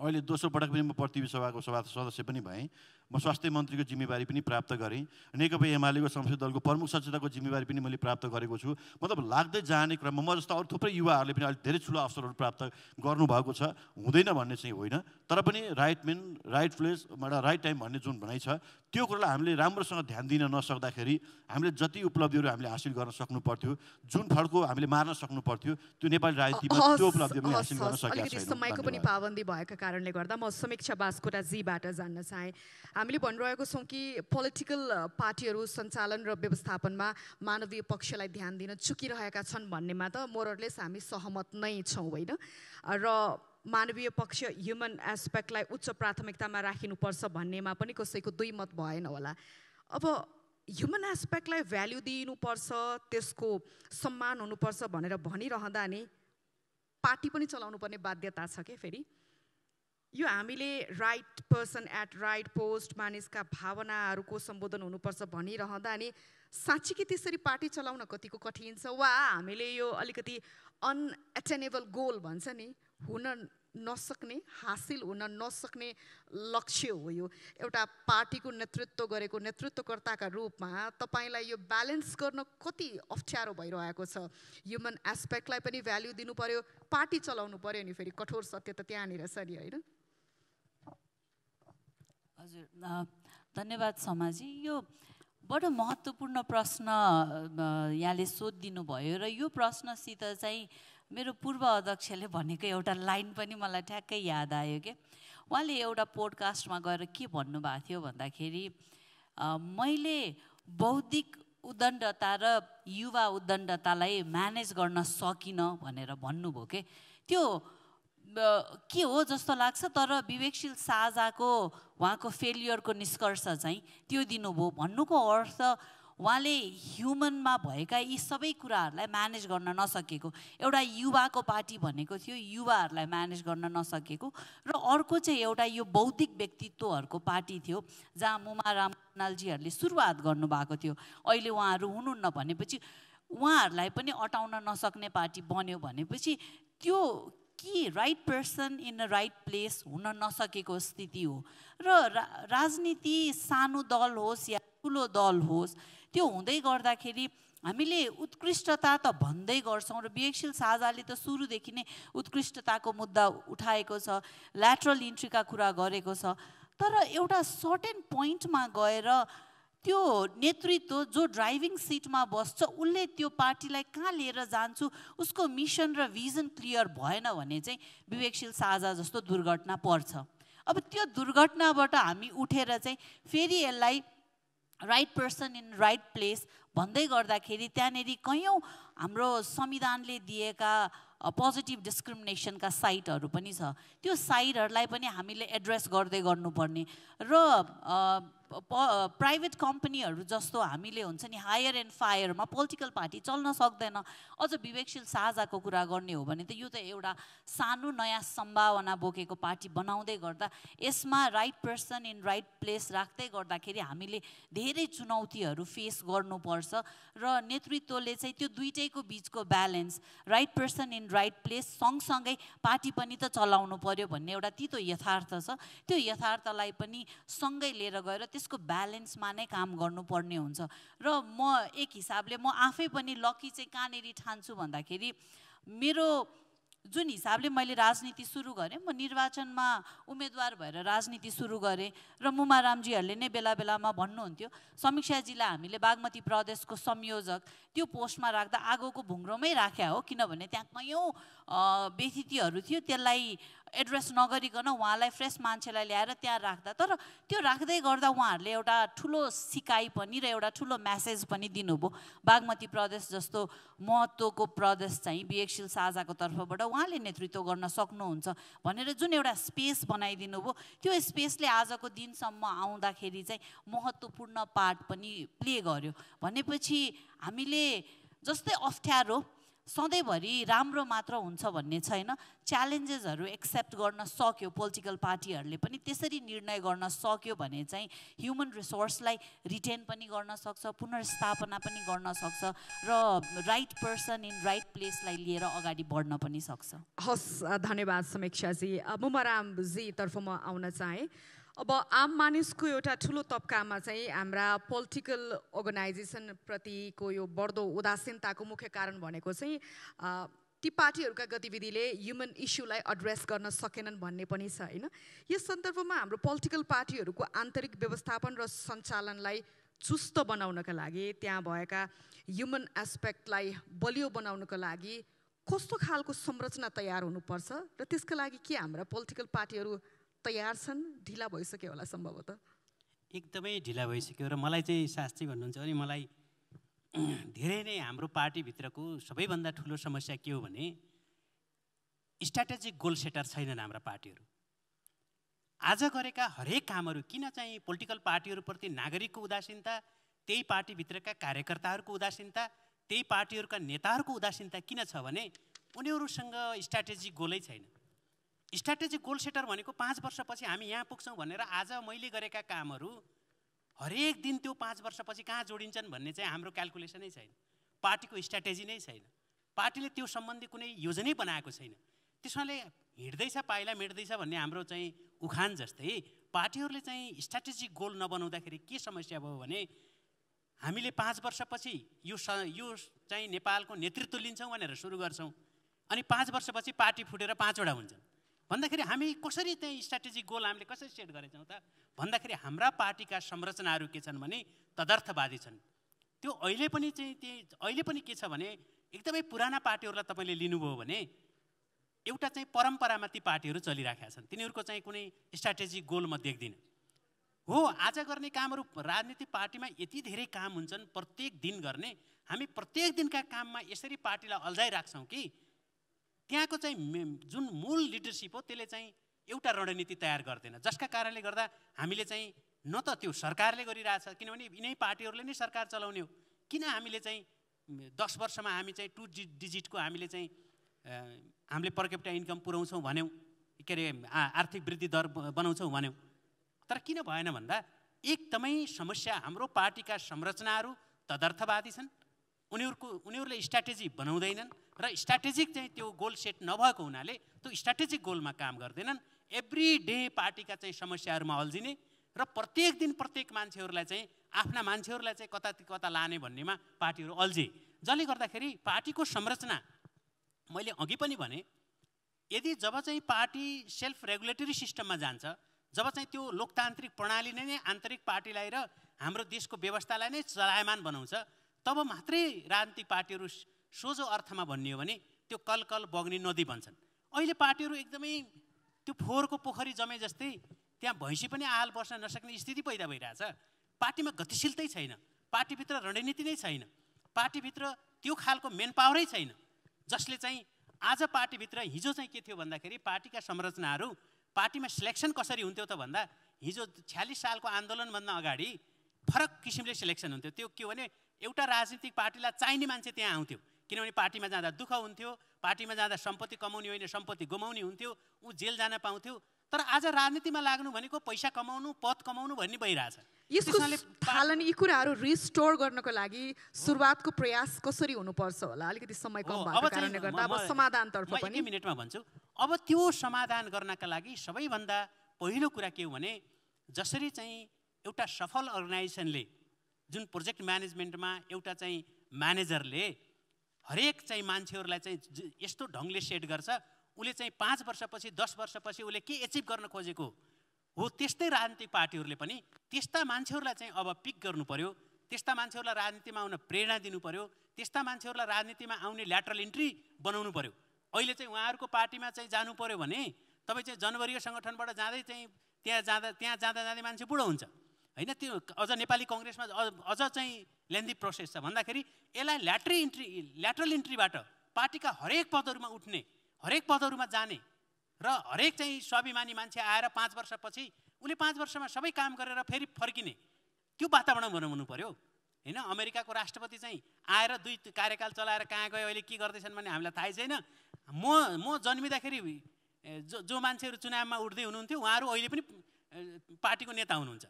अहिले दोस्रो पटक पनि म प्रतिनिधि सभाको सभा सदस्य पनि भएँ। म स्वास्थ्य मन्त्रीको जिम्मेवारी पनि प्राप्त गरेँ, नेकपा एमालेको संसदीय दलको प्रमुख सचेतकको जिम्मेवारी पनि मैले प्राप्त गरेको छु। मतलब लाग्दै जाने क्रममा म जस्ता अरू थुप्रै युवाहरूले पनि अलिक धेरै ठुलो अवसरहरू प्राप्त गर्नुभएको छ। हुँदैन भन्ने चाहिँ होइन, तर पनि राइट मेन राइट प्लेस एउटा राइट टाइम भन्ने जुन भनाइ छ त्यो कुरालाई हामीले राम्रोसँग ध्यान दिन नसक्दाखेरि हामीले जति उपलब्धिहरू हामीले हासिल गर्न सक्नु पर्थ्यो, जुन फड्को हामीले मार्न सक्नु पर्थ्यो, त्यो नेपाली राजनीतिमा त्यो उपलब्धि हामीले हासिल गर्न सकेका छैनौँ। समयको पनि पाबन्दी भएका कारणले गर्दा म समीक्षा बास्कोटाजीबाट जान्न चाहे, हामीले भनिरहेको छौँ कि पोलिटिकल पार्टीहरू सञ्चालन र व्यवस्थापनमा मानवीय पक्षलाई ध्यान दिन चुकिरहेका छन् भन्नेमा त मोरलेस हामी सहमत नै छौँ, होइन? र मानवीय पक्ष ह्युमन एस्पेक्टलाई उच्च प्राथमिकतामा राखिनुपर्छ भन्नेमा पनि कसैको दुई मत भएन होला। अब ह्युमन एस्पेक्टलाई भ्याल्यु दिनुपर्छ, त्यसको सम्मान हुनुपर्छ भनेर भनिरहँदा नि पार्टी पनि चलाउनु पर्ने बाध्यता छ के फेरि? यो हामीले right person at right post, मानिसका भावनाहरूको सम्बोधन हुनुपर्छ भनिरहँदा नि साँच्चीकै त्यसरी पार्टी चलाउन कतिको कठिन छ, वा हामीले यो अलिकति अनएटेनेबल गोल भन्छ नि, हुन नसक्ने, हासिल हुन नसक्ने लक्ष्य हो यो। एउटा पार्टीको नेतृत्व गरेको नेतृत्वकर्ताका रूपमा तपाईँलाई यो ब्यालेन्स गर्न कति अप्ठ्यारो भइरहेको छ? ह्युमन एस्पेक्टलाई पनि भ्याल्यु दिनु पर्यो, पार्टी चलाउनु पर्यो नि, फेरि कठोर सत्य त त्यहाँनिर छ नि, होइन? हजुर, धन्यवाद समाजी। यो बडो महत्त्वपूर्ण प्रश्न यहाँले सोधिदिनु भयो र यो प्रश्नसित चाहिँ मेरो पूर्व अध्यक्षले भनेको एउटा लाइन पनि मलाई ठ्याक्कै याद आयो के उहाँले एउटा पोडकास्टमा गएर के भन्नुभएको थियो भन्दाखेरि मैले बौद्धिक उद्दण्डता र युवा उद्दण्डतालाई म्यानेज गर्न सकिनँ भनेर भन्नुभयो के। त्यो के हो जस्तो लाग्छ, तर विवेकशील साझाको उहाँको फेलियरको निष्कर्ष चाहिँ त्यो दिनुभयो। भन्नुको अर्थ उहाँले ह्युमनमा भएका यी सबै कुराहरूलाई म्यानेज गर्न नसकेको, एउटा युवाको पार्टी भनेको थियो युवाहरूलाई म्यानेज गर्न नसकेको, र अर्को चाहिँ एउटा यो बौद्धिक व्यक्तित्वहरूको पार्टी थियो जहाँ मुमाराम खनालजीहरूले सुरुवात गर्नुभएको थियो। अहिले उहाँहरू हुनुहुन्न भनेपछि उहाँहरूलाई पनि अटाउन नसक्ने पार्टी बन्यो भनेपछि त्यो key right person in the right place huna nasakeko sthiti ho ra rajniti sano dal hos ya ठूलो दल होस् त्यो हुँदै गर्दाखेरि हामीले उत्कृष्टता त भन्दै गर्छौं र विवेकशील साझाले त सुरुदेखि नै उत्कृष्टताको मुद्दा उठाएको छ ल्याटरल इन्ट्रीका कुरा गरेको छ तर एउटा सर्टेन पोइन्टमा गएर त्यो नेतृत्व जो ड्राइभिङ सीटमा बस्छ उले त्यो पार्टीलाई कहाँ लिएर जान्छु उसको मिशन र भिजन क्लियर भएन भने चाहिँ विवेकशील साझा जस्तो दुर्घटना पर्छ अब त्यो दुर्घटनाबाट हामी उठेर चाहिँ फेरि यसलाई right person in right place भन्दै गर्दाखेरि त्यहाँनेरि कयौं हाम्रो संविधानले दिएका पोजिटिभ डिस्क्रिमिनेसनका साइटहरु पनि छ त्यो साइटहरुलाई पनि हामीले एड्रेस गर्दै गर्नुपर्ने र प्राइभेट कम्पनीहरु जस्तो हामीले हुन्छ नि हायर एन्ड फायरमा पोलिटिकल पार्टी चल्न सक्दैन अझ विवेकशील साझाको कुरा गर्ने हो भने त यो त एउटा सानो नयाँ सम्भावना बोकेको पार्टी बनाउँदै गर्दा यसमा right person in right place राख्दै गर्दाखेरि हामीले धेरै चुनौतीहरु फेस गर्नुपर्छ र नेतृत्वले चाहिँ त्यो दुईटैको बीचको balance right person in right place सँगसँगै पार्टी पनि त चलाउनु पर्यो भन्ने एउटा तितो यथार्थ छ त्यो यथार्थलाई पनि सँगै लिएर गएर त्यसको ब्यालेन्समा नै काम गर्नुपर्ने हुन्छ र म एक हिसाबले म आफै पनि लकी चाहिँ कानेरी ठान्छु भन्दाखेरि मेरो जुन हिसाबले मैले राजनीति सुरु गरे म निर्वाचनमा उम्मेदवार भएर राजनीति सुरु गरे र मुमारामजीहरुले नै बेला बेलामा भन्नुहुन्थ्यो समीक्षाजीलाई हामीले बागमती प्रदेशको संयोजक त्यो पोस्टमा राख्दा आगोको भुङ्रोमै राख्या हो किनभने त्यहाँ कयौं व्यक्तित्वहरु थियो त्यसलाई एड्रेस नगरिकन उहाँलाई फ्रेश मान्छेलाई ल्याएर त्यहाँ राख्दा तर त्यो राख्दै गर्दा उहाँहरूले एउटा ठुलो सिकाइ पनि र एउटा ठुलो मेसेज पनि दिनुभयो बागमती प्रदेश जस्तो महत्त्वको प्रदेश चाहिँ विवेकशील साझाको तर्फबाट उहाँले नेतृत्व गर्न सक्नुहुन्छ भनेर जुन एउटा स्पेस बनाइदिनु भयो त्यो स्पेसले आजको दिनसम्म आउँदाखेरि चाहिँ महत्त्वपूर्ण पार्ट पनि प्ले गर्यो भनेपछि हामीले जस्तै अप्ठ्यारो सधैँभरि राम्रो मात्र हुन्छ भन्ने छैन च्यालेन्जेसहरु एक्सेप्ट गर्न सक्यो पोलिटिकल पार्टीहरुले पनि त्यसरी निर्णय गर्न सक्यो भने चाहिँ ह्युमन रिसोर्सलाई रिटेन पनि गर्न सक्छ पुनर्स्थापना पनि गर्न सक्छ र राइट पर्सन इन राइट प्लेसलाई लिएर अगाडि बढ्न पनि सक्छ। हस् धन्यवाद समीक्षाजी। मुमारामजी तर्फ म आउन चाहे अब आम मानिसको एउटा ठुलो तबकामा चाहिँ हाम्रा पोलिटिकल अर्गनाइजेसन प्रतिको यो बढ्दो उदासीनताको मुख्य कारण भनेको चाहिँ ती पार्टीहरूका गतिविधिले ह्युमन इस्युलाई एड्रेस गर्न सकेनन् भन्ने पनि छ हैन। यस सन्दर्भमा हाम्रो पोलिटिकल पार्टीहरूको आन्तरिक व्यवस्थापन र सञ्चालनलाई चुस्त बनाउनका लागि त्यहाँ भएका ह्युमन एस्पेक्टलाई बलियो बनाउनका लागि कस्तो खालको संरचना तयार हुनुपर्छ र त्यसका लागि के हाम्रा पोलिटिकल पार्टीहरू तयार छन्? ढिला भइसक्यो होला सम्भवतः। एकदमै ढिला भइसक्यो र मलाई चाहिँ साँच्चै भन्नुहुन्छ भने मलाई धेरै नै हाम्रो पार्टीभित्रको सबैभन्दा ठुलो समस्या के हो भने स्ट्राटेजिक गोल सेटर छैनन् हाम्रा पार्टीहरू। आज गरेका हरेक कामहरू किन चाहिँ पोलिटिकल पार्टीहरूप्रति नागरिकको उदासीनता त्यही पार्टीभित्रका कार्यकर्ताहरूको उदासीनता त्यही पार्टीहरूका नेताहरूको उदासीनता किन छ भने उनीहरूसँग स्ट्राटेजिक गोलै छैन। स्ट्राटेजिक गोल सेटर भनेको पाँच वर्षपछि हामी यहाँ पुग्छौँ भनेर आज मैले गरेका कामहरू हरेक दिन त्यो पाँच वर्षपछि कहाँ जोडिन्छन् भन्ने चाहिँ हाम्रो क्यालकुलेसनै छैन। पार्टीको स्ट्राटेजी नै छैन। पार्टीले त्यो सम्बन्धी कुनै योजनै बनाएको छैन। त्यसैले हिँड्दैछ पाइला मेट्दैछ भन्ने हाम्रो चाहिँ उखान जस्तै पार्टीहरूले चाहिँ स्ट्राटेजिक गोल नबनाउँदाखेरि के समस्या भयो भने हामीले पाँच वर्षपछि यो यो चाहिँ नेपालको नेतृत्व लिन्छौँ भनेर सुरु गर्छौँ अनि पाँच वर्षपछि पार्टी फुटेर पाँचवटा हुन्छन् भन्दाखेरि हामी कसरी चाहिँ स्ट्राटेजिक गोल हामीले कसरी सेट गरेछौँ त भन्दाखेरि हाम्रा पार्टीका संरचनाहरू के छन् भने तदर्थवादी छन्। त्यो अहिले पनि चाहिँ त्यो अहिले पनि के छ भने एकदमै पुराना पार्टीहरूलाई तपाईँले लिनुभयो भने एउटा चाहिँ परम्परामा ती पार्टीहरू चलिराखेका छन्। तिनीहरूको चाहिँ कुनै स्ट्राटेजिक गोल म देख्दिनँ। हो आज गर्ने कामहरू राजनीतिक पार्टीमा यति धेरै काम हुन्छन् प्रत्येक दिन गर्ने हामी प्रत्येक दिनका काममा यसरी पार्टीलाई अल्झाइराख्छौँ कि त्यहाँको चाहिँ जुन मूल लिडरसिप हो त्यसले चाहिँ एउटा रणनीति तयार गर्दैन जसका कारणले गर्दा हामीले चाहिँ न त त्यो सरकारले गरिरहेछ किनभने यिनै पार्टीहरूले नै सरकार चलाउने हो किन हामीले चाहिँ दस वर्षमा हामी चाहिँ टु डिजिटको हामीले चाहिँ हामीले पर क्यापिटा इन्कम पुर्याउँछौँ भन्यौँ के अरे आर्थिक वृद्धि दर बनाउँछौँ भन्यौँ तर किन भएन भन्दा एकदमै समस्या हाम्रो पार्टीका संरचनाहरू तदर्थवादी छन्। उनीहरूको उनीहरूले स्ट्राटेजी बनाउँदैनन् र स्ट्रैटेजिक चाहिँ त्यो गोल सेट नभएको हुनाले त्यो स्ट्रैटेजिक गोलमा काम गर्दैनन् एभ्री डे पार्टीका चाहिँ समस्याहरुमा अल्झिने र प्रत्येक दिन प्रत्येक मान्छेहरुलाई चाहिँ आफ्ना मान्छेहरुलाई चाहिँ कता कता लाने भन्नेमा पार्टीहरु अल्झे जसले गर्दाखेरि पार्टीको संरचना मैले अघि पनि भने यदि जब चाहिँ पार्टी सेल्फ रेगुलेटरी सिस्टममा जान्छ जब चाहिँ त्यो लोकतान्त्रिक प्रणाली नै आन्तरिक पार्टीलाई र हाम्रो देशको व्यवस्थालाई नै चलायमान बनाउँछ तब मात्रै राजनीतिक पार्टीहरु सोझो अर्थमा भन्ने हो भने त्यो कलकल बग्ने नदी भन्छन्। अहिले पार्टीहरु एकदमै त्यो फोहोरको पोखरी जमे जस्तै त्यहाँ भैँसी पनि आहाल बस्न नसक्ने स्थिति पैदा भइरहेछ। पार्टीमा गतिशीलता छैन, पार्टीभित्र रणनीति नै छैन, पार्टीभित्र त्यो खालको मेन पावरै छैन जसले चाहिँ आज पार्टीभित्र हिजो चाहिँ के थियो भन्दाखेरि पार्टीका संरचनाहरू पार्टीमा सिलेक्सन कसरी हुन्थ्यो त भन्दा हिजो छयालिस सालको आन्दोलनभन्दा अगाडि फरक किसिमले सिलेक्सन हुन्थ्यो। त्यो के भने एउटा राजनीतिक पार्टीलाई चाहिने मान्छे त्यहाँ आउँथ्यो किनभने पार्टीमा जाँदा दुःख हुन्थ्यो, पार्टीमा जाँदा सम्पत्ति कमाउने होइन सम्पत्ति गुमाउने हुन्थ्यो, ऊ जेल जान पाउँथ्यो। तर आज राजनीतिमा लाग्नु भनेको पैसा कमाउनु पद कमाउनु भन्ने भइरहेछ। यसले पालन यी कुराहरु रिस्टोर गर्नको लागि सुरुवातको प्रयास कसरी हुनुपर्छ होला? अलिकति समय कम भएको कारणले गर्दा अब समाधानतर्फ पनि एक मिनेटमा भन्छु। अब त्यो समाधान गर्नका लागि सबैभन्दा पहिलो कुरा के हो भने जसरी चाहिँ एउटा सफल अर्गनाइजेसनले जुन प्रोजेक्ट म्यानेजमेन्टमा एउटा चाहिँ म्यानेजरले हरेक चाहिँ मान्छेहरुलाई चाहिँ यस्तो ढंगले सेट गर्छ उले चाहिँ पाँच वर्षपछि दस वर्षपछि उले के एचिभ गर्न खोजेको हो त्यस्तै राजनीतिक पार्टीहरुले पनि त्यस्ता मान्छेहरुलाई चाहिँ अब पिक गर्नु पर्यो, त्यस्ता मान्छेहरुलाई राजनीतिमा आउन प्रेरणा दिनु पर्यो, त्यस्ता मान्छेहरुलाई राजनीतिमा आउने ल्याटरल इन्ट्री बनाउनु पर्यो। अहिले चाहिँ उहाँहरुको पार्टीमा चाहिँ जानु पर्यो भने तपाई चाहिँ जनवरीय संगठनबाट जाँदै चाहिँ त्यहाँ जाँदा त्यहाँ जाँदा जाँदै मान्छे बुढो हुन्छ हैन? त्यो अझ नेपाली कांग्रेसमा अझ चाहिँ लेन्दी प्रोसेस छ भन्दाखेरि एला ल्याटरल इन्ट्री ल्याटरल इन्ट्रीबाट पार्टीका हरेक पदहरुमा उठ्ने हरेक पदहरुमा जाने र हरेक चाहिँ स्वाभिमानी मान्छे आएर पाँच वर्षपछि उले पाँच वर्षमा सबै काम गरेर फेरि फर्किने त्यो वातावरण बनाउनु पर्यो हैन? अमेरिकाको राष्ट्रपति चाहिँ आएर दुई कार्यकाल चलाएर कहाँ गयो अहिले के गर्दैछन् भन्ने हामीलाई थाहै छैन। म म जन्मिदाखेरि जो जो मान्छेहरु चुनावमा उठ्दै हुनुहुन्थ्यो उहाँहरु अहिले पनि पार्टीको नेता हुनुहुन्छ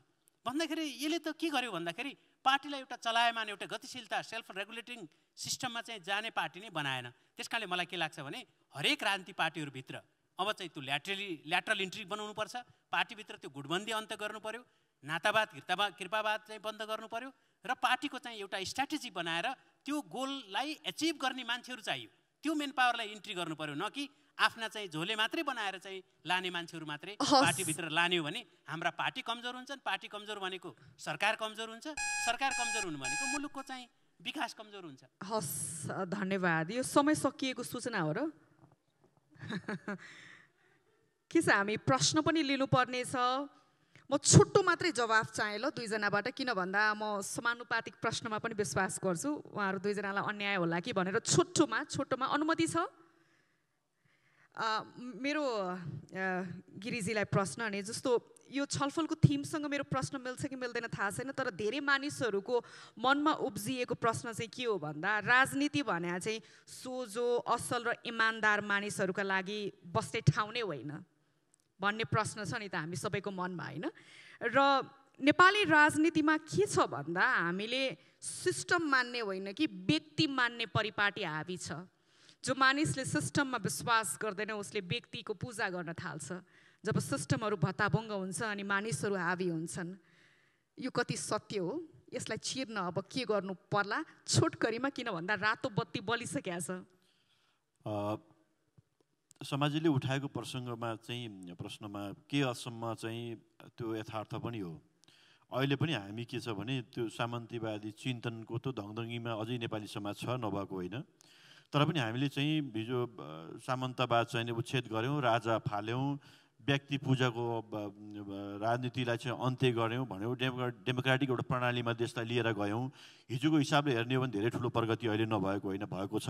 भन्दाखेरि यसले त के गर्यो भन्दाखेरि पार्टीलाई एउटा चलायमान एउटा गतिशीलता सेल्फ रेगुलेटिङ सिस्टममा चाहिँ जाने पार्टी नै बनाएन। त्यसकारणले मलाई के लाग्छ भने हरेक राजनीतिक पार्टीहरुभित्र अब चाहिँ त्यो ल्याटरली ल्याटरल इन्ट्री बनाउनुपर्छ, पार्टीभित्र त्यो गुटबन्दी अन्त्य गर्नु पर्यो, नातावाद कृतावाद कृपावाद चाहिँ बन्द गर्नु पर्यो र पार्टीको चाहिँ एउटा स्ट्र्याटेजी बनाएर त्यो गोललाई एचिभ गर्ने मान्छेहरु चाहियो। त्यो मेन पावरलाई इन्ट्री गर्नु पर्यो न कि आफ्ना चाहिँ झोले मात्रै बनाएर चाहिँ लाने मान्छेहरु मात्रै पार्टीभित्र लाने हो भने हाम्रा पार्टी कमजोर हुन्छन्। पार्टी कमजोर भनेको सरकार कमजोर हुन्छ, सरकार कमजोर हुनु भनेको मुलुकको चाहिँ विकास कमजोर हुन्छ। हस्, धन्यवाद। यो समय सकिएको सूचना हो र के छ? हामी प्रश्न पनि लिनुपर्ने छ। म छोटो मात्रै जवाफ चाहे ल दुईजनाबाट, किन भन्दा म समानुपातिक प्रश्नमा पनि विश्वास गर्छु। उहाँहरु दुईजनालाई अन्याय होला कि भनेर छोटोमा छोटोमा अनुमति छ। Uh, मेरो uh, गिरिजीलाई प्रश्न अनि जस्तो यो छलफलको थीमसँग मेरो प्रश्न मिल्छ कि मिल्दैन थाहा छैन, तर धेरै मानिसहरूको मनमा उब्जिएको प्रश्न चाहिँ के हो भन्दा राजनीति भने चाहिँ सोझो असल र इमान्दार मानिसहरूका लागि बस्ने ठाउँ नै होइन भन्ने प्रश्न छ नि त हामी सबैको मनमा, होइन? र नेपाली राजनीतिमा के छ भन्दा हामीले सिस्टम मान्ने होइन कि व्यक्ति मान्ने परिपाटी हावी छ। जो मानिसले सिस्टममा विश्वास गर्दैन उसले व्यक्तिको पूजा गर्न थाल्छ। जब सिस्टमहरू भत्ताभङ्ग हुन्छ अनि मानिसहरू हावी हुन्छन्। यो कति सत्य हो? यसलाई चिर्न अब के गर्नु पर्ला छोटकरीमा, किन भन्दा रातो बत्ती बलिसकेको छ। समाजले उठाएको प्रसङ्गमा चाहिँ प्रश्नमा के असम्म चाहिँ त्यो यथार्थ पनि हो। अहिले पनि हामी के छ भने त्यो सामन्तवादी चिन्तनको त धङधङीमा अझै नेपाली समाज छ, नभएको होइन। तर पनि हामीले चाहिँ हिजो सामन्तवाद चाहिँ उच्छेद गऱ्यौँ, राजा फाल्यौँ, व्यक्ति पूजाको राजनीतिलाई चाहिँ अन्त्य गऱ्यौँ भन्यौँ, डेमो डेमोक्रेटिक एउटा प्रणालीमा देशलाई लिएर गयौँ। हिजोको हिसाबले हेर्ने हो भने धेरै ठुलो प्रगति अहिले नभएको होइन, भएको छ।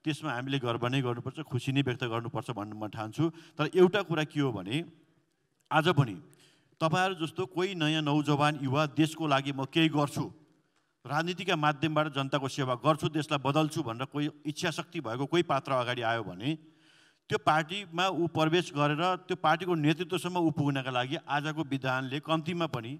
त्यसमा हामीले गर्व नै गर्नुपर्छ, खुसी नै व्यक्त गर्नुपर्छ भन्ने म ठान्छु। तर एउटा कुरा के हो भने आज पनि तपाईँहरू जस्तो कोही नयाँ नौजवान युवा देशको लागि म केही गर्छु, राजनीतिका माध्यमबाट जनताको सेवा गर्छु, देशलाई बदल्छु भनेर कोही इच्छा शक्ति भएको कोही पात्र अगाडि आयो भने त्यो पार्टीमा उ प्रवेश गरेर त्यो पार्टीको नेतृत्वसम्म उ पुग्नका लागि आजको विधानले कम्तीमा पनि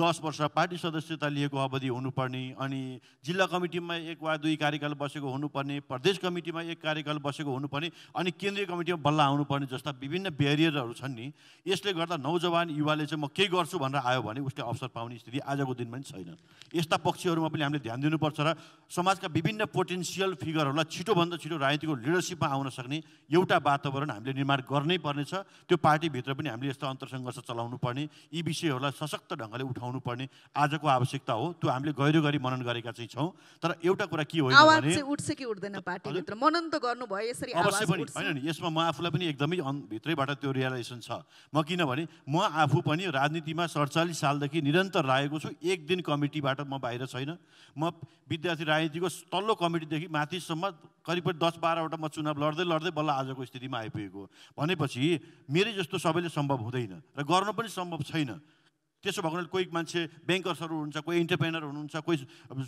दस वर्ष पार्टी सदस्यता लिएको अवधि हुनुपर्ने अनि जिल्ला कमिटीमा एक वा दुई कार्यकाल बसेको हुनुपर्ने प्रदेश कमिटीमा एक कार्यकाल बसेको हुनुपर्ने अनि केन्द्रीय कमिटीमा बल्ल आउनुपर्ने जस्ता विभिन्न ब्यारियरहरू छन् नि यसले गर्दा नौजवान युवाले चाहिँ म के गर्छु भनेर आयो भने उसले अवसर पाउने स्थिति आजको दिनमा नि छैन। यस्ता पक्षहरूमा पनि हामीले ध्यान दिनुपर्छ र समाजका विभिन्न पोटेन्सियल फिगरहरूलाई छिटोभन्दा छिटो राजनीतिको लिडरसिपमा आउन सक्ने एउटा वातावरण हामीले निर्माण गर्नै पर्नेछ। त्यो पार्टीभित्र पनि हामीले यस्तो अन्तरसङ्घर्ष चलाउनु पर्ने यी विषयहरूलाई सशक्त ढङ्गले उठाउनु पर्ने आजको आवश्यकता हो। त्यो हामीले गहिरो गरी मनन गरेका चाहिँ छौँ तर एउटा कुरा के हो भने उठ्छ कि उठ्दैन पार्टीभित्र मनन त गर्नुभयो यसरी आवाज उठ्छ हैन नि यसमा म आफूलाई पनि एकदमै भित्रैबाट त्यो रियलाइजेसन छ। म किनभने म आफू पनि राजनीतिमा सडचालीस सालदेखि निरन्तर लागेको छु। एक दिन कमिटीबाट म बाहिर छैन। म विद्यार्थी राजनीतिको तल्लो कमिटीदेखि माथिसम्म करिब दस बाह्रवटा म चुनाव लड्दै लड्दै बल्ल आजको स्थितिमा आइपुगेको भनेपछि मेरै जस्तो सबैले सम्भव हुँदैन र गर्न पनि सम्भव छैन। त्यसो भएकोले कोही मान्छे ब्याङ्कर्सहरू हुनुहुन्छ, कोही इन्टरप्रेनर हुनुहुन्छ, कोही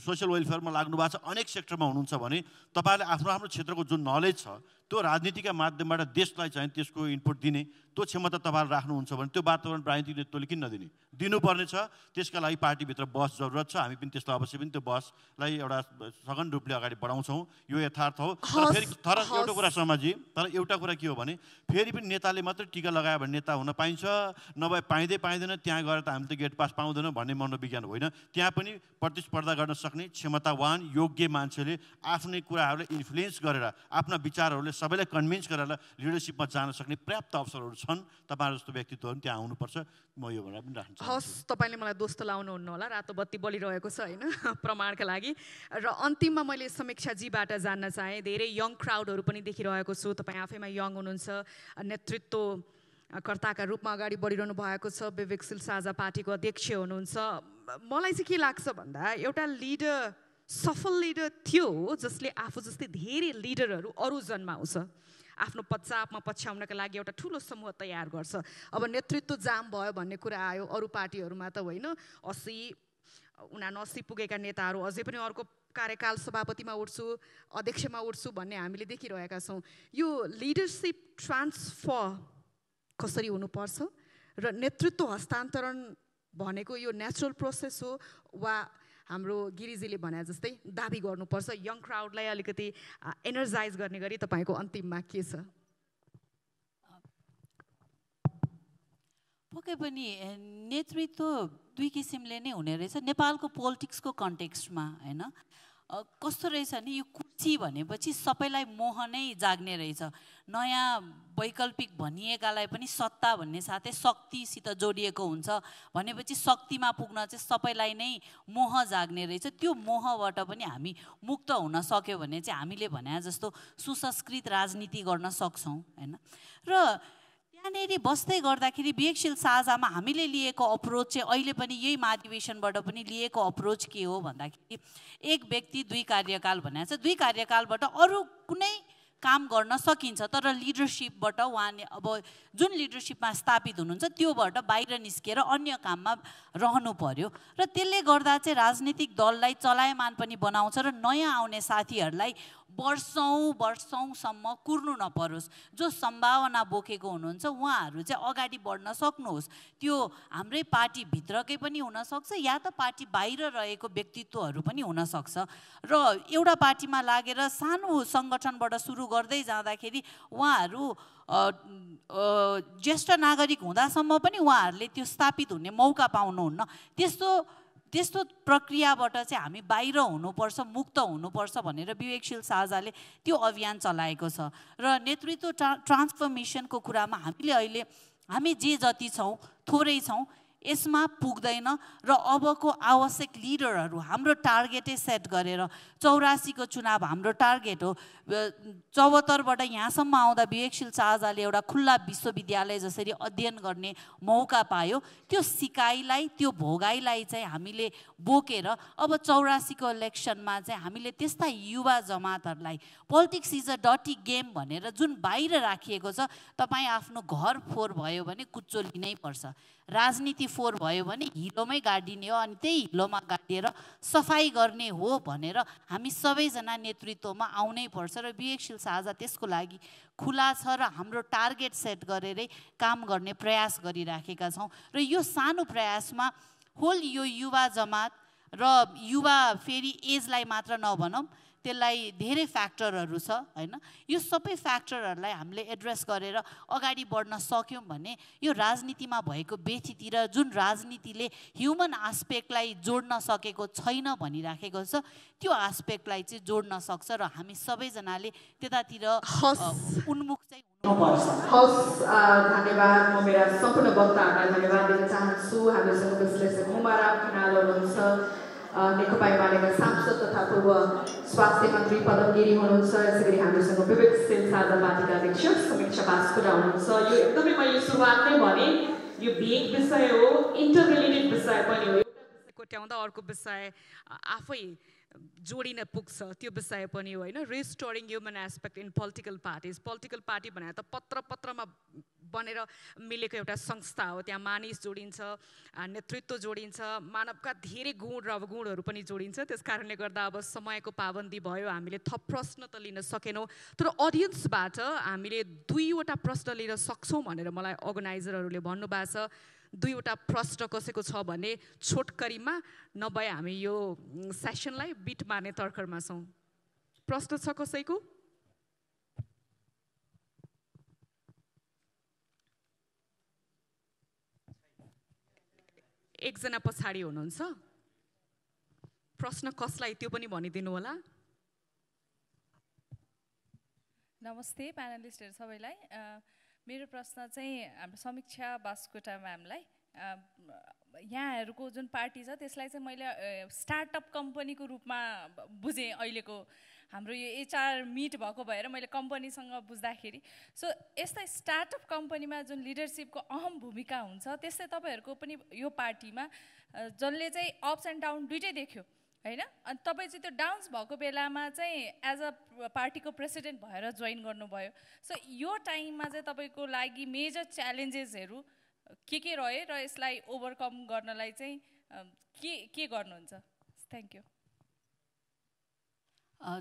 सोसियल वेलफेयरमा लाग्नु भएको छ, अनेक सेक्टरमा हुनुहुन्छ भने तपाईँले आफ्नो आफ्नो क्षेत्रको जुन नलेज छ त्यो राजनीतिका माध्यमबाट देशलाई चाहिँ त्यसको इनपुट दिने त्यो क्षमता तपाईँले राख्नुहुन्छ भने त्यो वातावरण राजनीतिक नेतृत्वले किन नदिने दिनुपर्ने छ। त्यसका लागि पार्टीभित्र बहस जरुरत छ। हामी पनि त्यसलाई अवश्य पनि त्यो बहसलाई एउटा सघन रूपले अगाडि बढाउँछौँ। यो यथार्थ हो। तर फेरि तर एउटा कुरा समाजी तर एउटा कुरा के हो भने फेरि पनि नेताले मात्रै टीका लगायो भने नेता हुन पाइन्छ नभए पाइँदै पाइँदैन त्यहाँ गएर त हामीले त गेट पास पाउँदैनौँ भन्ने मनोविज्ञान होइन। त्यहाँ पनि प्रतिस्पर्धा गर्न सक्ने क्षमतावान योग्य मान्छेले आफ्नै कुराहरूलाई इन्फ्लुएन्स गरेर आफ्ना विचारहरूले सबैलाई कन्भिन्स गरेर लिडरसिपमा जान सक्ने पर्याप्त अवसरहरू छन्। तपाईँ जस्तो व्यक्तित्वहरू त्यहाँ आउनुपर्छ। म यो भनेर पनि राख्छु। हस्, तपाईँले मलाई दोष त लाउनुहुन्न होला, रातो बत्ती बलिरहेको छ होइन प्रमाणका लागि। र अन्तिममा मैले समीक्षाजीबाट जान्न चाहेँ, धेरै यङ क्राउडहरू पनि देखिरहेको छु। तपाईँ आफैमा यङ हुनुहुन्छ, नेतृत्व कर्ताका रूपमा अगाडि बढिरहनु भएको छ, विवेकशील साझा पार्टीको अध्यक्ष हुनुहुन्छ। मलाई चाहिँ के लाग्छ भन्दा एउटा लिडर सफल लिडर थियो जसले आफू जस्तै धेरै लिडरहरू अरू जन्माउँछ, आफ्नो पश्चापमा पछ्याउनका लागि एउटा ठुलो समूह तयार गर्छ। अब नेतृत्व जाम भयो भन्ने कुरा आयो अरू पार्टीहरूमा त होइन, असी उनासी पुगेका नेताहरू अझै पनि अर्को कार्यकाल सभापतिमा उठ्छु अध्यक्षमा उठ्छु भन्ने हामीले देखिरहेका छौँ। यो लिडरसिप ट्रान्सफर कसरी हुनुपर्छ र नेतृत्व हस्तान्तरण भनेको यो नेचुरल प्रोसेस हो वा हाम्रो गिरिजीले भने जस्तै दाबी गर्नुपर्छ? यङ क्राउडलाई अलिकति एनर्जाइज गर्ने गरी तपाईँको अन्तिममा के छ? पक्कै पनि नेतृत्व दुई किसिमले नै हुने रहेछ। नेपालको पोलिटिक्सको कन्टेक्स्टमा होइन कस्तो रहेछ नि, यो कुर्सी भनेपछि सबैलाई मोह नै जाग्ने रहेछ। नयाँ वैकल्पिक भनिएकालाई पनि सत्ता भन्ने साथै शक्तिसित जोडिएको हुन्छ भनेपछि शक्तिमा पुग्न चाहिँ सबैलाई नै मोह जाग्ने रहेछ। त्यो मोहबाट पनि हामी मुक्त हुन सक्यो भने चाहिँ हामीले भने जस्तो सुसंस्कृत राजनीति गर्न सक्छौँ होइन। र त्यहाँनिर बस्दै गर्दाखेरि विवेकशील साझामा हामीले लिएको अप्रोच चाहिँ अहिले पनि यही महाधिवेशनबाट पनि लिएको अप्रोच के हो भन्दाखेरि एक व्यक्ति दुई कार्यकाल भनेको छ। दुई कार्यकालबाट अरू कुनै काम गर्न सकिन्छ तर लिडरसिपबाट उहाँले अब जुन लिडरसिपमा स्थापित हुनुहुन्छ त्योबाट बाहिर निस्किएर अन्य काममा रहनु पर्यो र त्यसले गर्दा चाहिँ राजनीतिक दललाई चलायमान पनि बनाउँछ र नयाँ आउने साथीहरूलाई वर्षौँ वर्षौँसम्म कुर्नु नपरोस्। जो सम्भावना बोकेको हुनुहुन्छ उहाँहरू चाहिँ अगाडि बढ्न सक्नुहोस्। त्यो हाम्रै पार्टीभित्रकै पनि हुनसक्छ या त पार्टी बाहिर रहेको व्यक्तित्वहरू पनि हुनसक्छ। र एउटा पार्टीमा लागेर सानो सङ्गठनबाट सुरु गर्दै जाँदाखेरि उहाँहरू ज्येष्ठ नागरिक हुँदासम्म पनि उहाँहरूले त्यो स्थापित हुने मौका पाउनुहुन्न। त्यस्तो त्यस्तो प्रक्रियाबाट चाहिँ हामी बाहिर हुनुपर्छ, मुक्त हुनुपर्छ भनेर विवेकशील साझाले त्यो अभियान चलाएको छ। र नेतृत्व ट्रा ट्रान्सफर्मेसनको कुरामा हामीले अहिले हामी जे जति छौँ थोरै छौँ, यसमा पुग्दैन र अबको आवश्यक लिडरहरू हाम्रो टार्गेटै सेट गरेर चौरासीको चुनाव हाम्रो टार्गेट हो। चौहत्तरबाट यहाँसम्म आउँदा विवेकशील साझाले एउटा खुल्ला विश्वविद्यालय जसरी अध्ययन गर्ने मौका पायो त्यो सिकाइलाई त्यो भोगाइलाई चाहिँ हामीले बोकेर अब चौरासीको इलेक्सनमा चाहिँ हामीले त्यस्ता युवा जमातहरूलाई पोलिटिक्स इज अ डटी गेम भनेर जुन बाहिर राखिएको छ तपाईँ आफ्नो घर फोहोर भयो भने कुचो लिनै पर्छ, राजनीति फोहोर भयो भने हिलोमै गाडिने हो अनि त्यही हिलोमा गाडिएर सफाई गर्ने हो भनेर हामी सबैजना नेतृत्वमा आउनै पर्छ र विवेकशील साझा त्यसको लागि खुला छ र हाम्रो टार्गेट सेट गरेरै काम गर्ने प्रयास गरिराखेका छौं र यो सानो प्रयासमा होल यो युवा जमात र युवा फेरि एजलाई मात्र नभनौं त्यसलाई धेरै फ्याक्टरहरु छ हैन यो सबै फ्याक्टरहरुलाई हामीले एड्रेस गरेर अगाडि बढ्न सक्यौं भने यो राजनीतिमा भएको बेचितिर जुन राजनीतिले ह्युमन आस्पेक्टलाई जोड्न सकेको छैन भनिराखेको छ त्यो आस्पेक्टलाई चाहिँ जोड्न सक्छ र हामी सबैजनाले त्यतातिर उन्मुख चाहिँ हुनुपर्छ। हस् धन्यवाद। म मेरा सम्पूर्ण वक्ताहरुलाई धन्यवाद दिन चाहन्छु। हामीसँग विश्लेषक मुमाराम खनाल हुनुहुन्छ, नेकपा एमालेका सांसद तथा पूर्व स्वास्थ्य मन्त्री पदम गिरी हुनुहुन्छ, यसै गरी हामीसँग विवेकशील साझा पार्टीका अध्यक्ष समीक्षा बास्कोटा हुनुहुन्छ। यो एकदमै मैले सुरुवातमै भने यो भेग विषय हो, इन्टररिलेटेड विषय पनि हो, एउटा विषय कोट्याउँदा अर्को विषय आफै जोडिन पुग्छ, त्यो विषय पनि हो हैन। Restoring human aspect in political parties, political party भने त पत्र पत्रमा बनेर मिलेको एउटा संस्था हो, त्यहाँ मानिस जोडिन्छ, नेतृत्व जोडिन्छ, मानवका धेरै गुण र अवगुणहरू पनि जोडिन्छ। त्यस कारणले गर्दा अब समयको पाबन्दी भयो, हामीले थप प्रश्न त लिन सकेनौँ, तर अडियन्सबाट हामीले दुईवटा प्रश्न लिन सक्छौँ भनेर मलाई अर्गनाइजरहरूले भन्नुभएको छ। दुईवटा प्रश्न कसैको छ भने छोटकरीमा, नभए हामी यो सेसनलाई बिट मार्ने तर्खरमा छौँ। प्रश्न छ कसैको? एकजना पछाडि हुनुहुन्छ, प्रश्न कसलाई त्यो पनि भनिदिनु होला। नमस्ते प्यानलिस्टहरु सबैलाई। मेरो प्रश्न चाहिँ हाम्रो समीक्षा बास्कोटा म्यामलाई, यहाँहरूको जुन पार्टी छ त्यसलाई चाहिँ मैले स्टार्टअप कम्पनीको रूपमा बुझेँ। अहिलेको हाम्रो यो एचआर मिट भएको भएर मैले कम्पनीसँग बुझ्दाखेरि सो यस्ता स्टार्टअप कम्पनीमा जुन लिडरसिपको अहम भूमिका हुन्छ त्यस्तै तपाईँहरूको पनि यो पार्टीमा जसले चाहिँ अप्स एन्ड डाउन दुइटै देख्यो हैन, अनि तपाईँ चाहिँ त्यो डाउन्स भएको बेलामा चाहिँ एज अ पार्टीको प्रेसिडेन्ट भएर जोइन गर्नुभयो। सो यो टाइममा चाहिँ तपाईँको लागि मेजर च्यालेन्जेसहरू के के रहे र यसलाई ओभरकम गर्नलाई चाहिँ के के गर्नुहुन्छ? Thank you.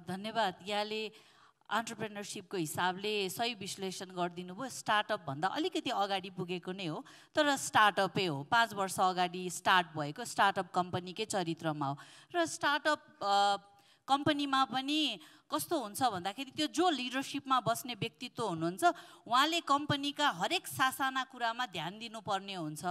धन्यवाद। यहाँले एन्टरप्रेन्योरशिपको हिसाबले सही विश्लेषण गरिदिनु भयो। स्टार्टअप भन्दा अलिकति अगाडि पुगेको नै हो, तर स्टार्टअपै हो। पाँच वर्ष अगाडि स्टार्ट भएको स्टार्टअप कम्पनीकै चरित्रमा हो र स्टार्टअप कम्पनीमा पनि कस्तो हुन्छ भन्दाखेरि त्यो जो लिडरसिपमा बस्ने व्यक्तित्व हुनुहुन्छ उहाँले कम्पनीका हरेक सासाना कुरामा ध्यान दिनुपर्ने हुन्छ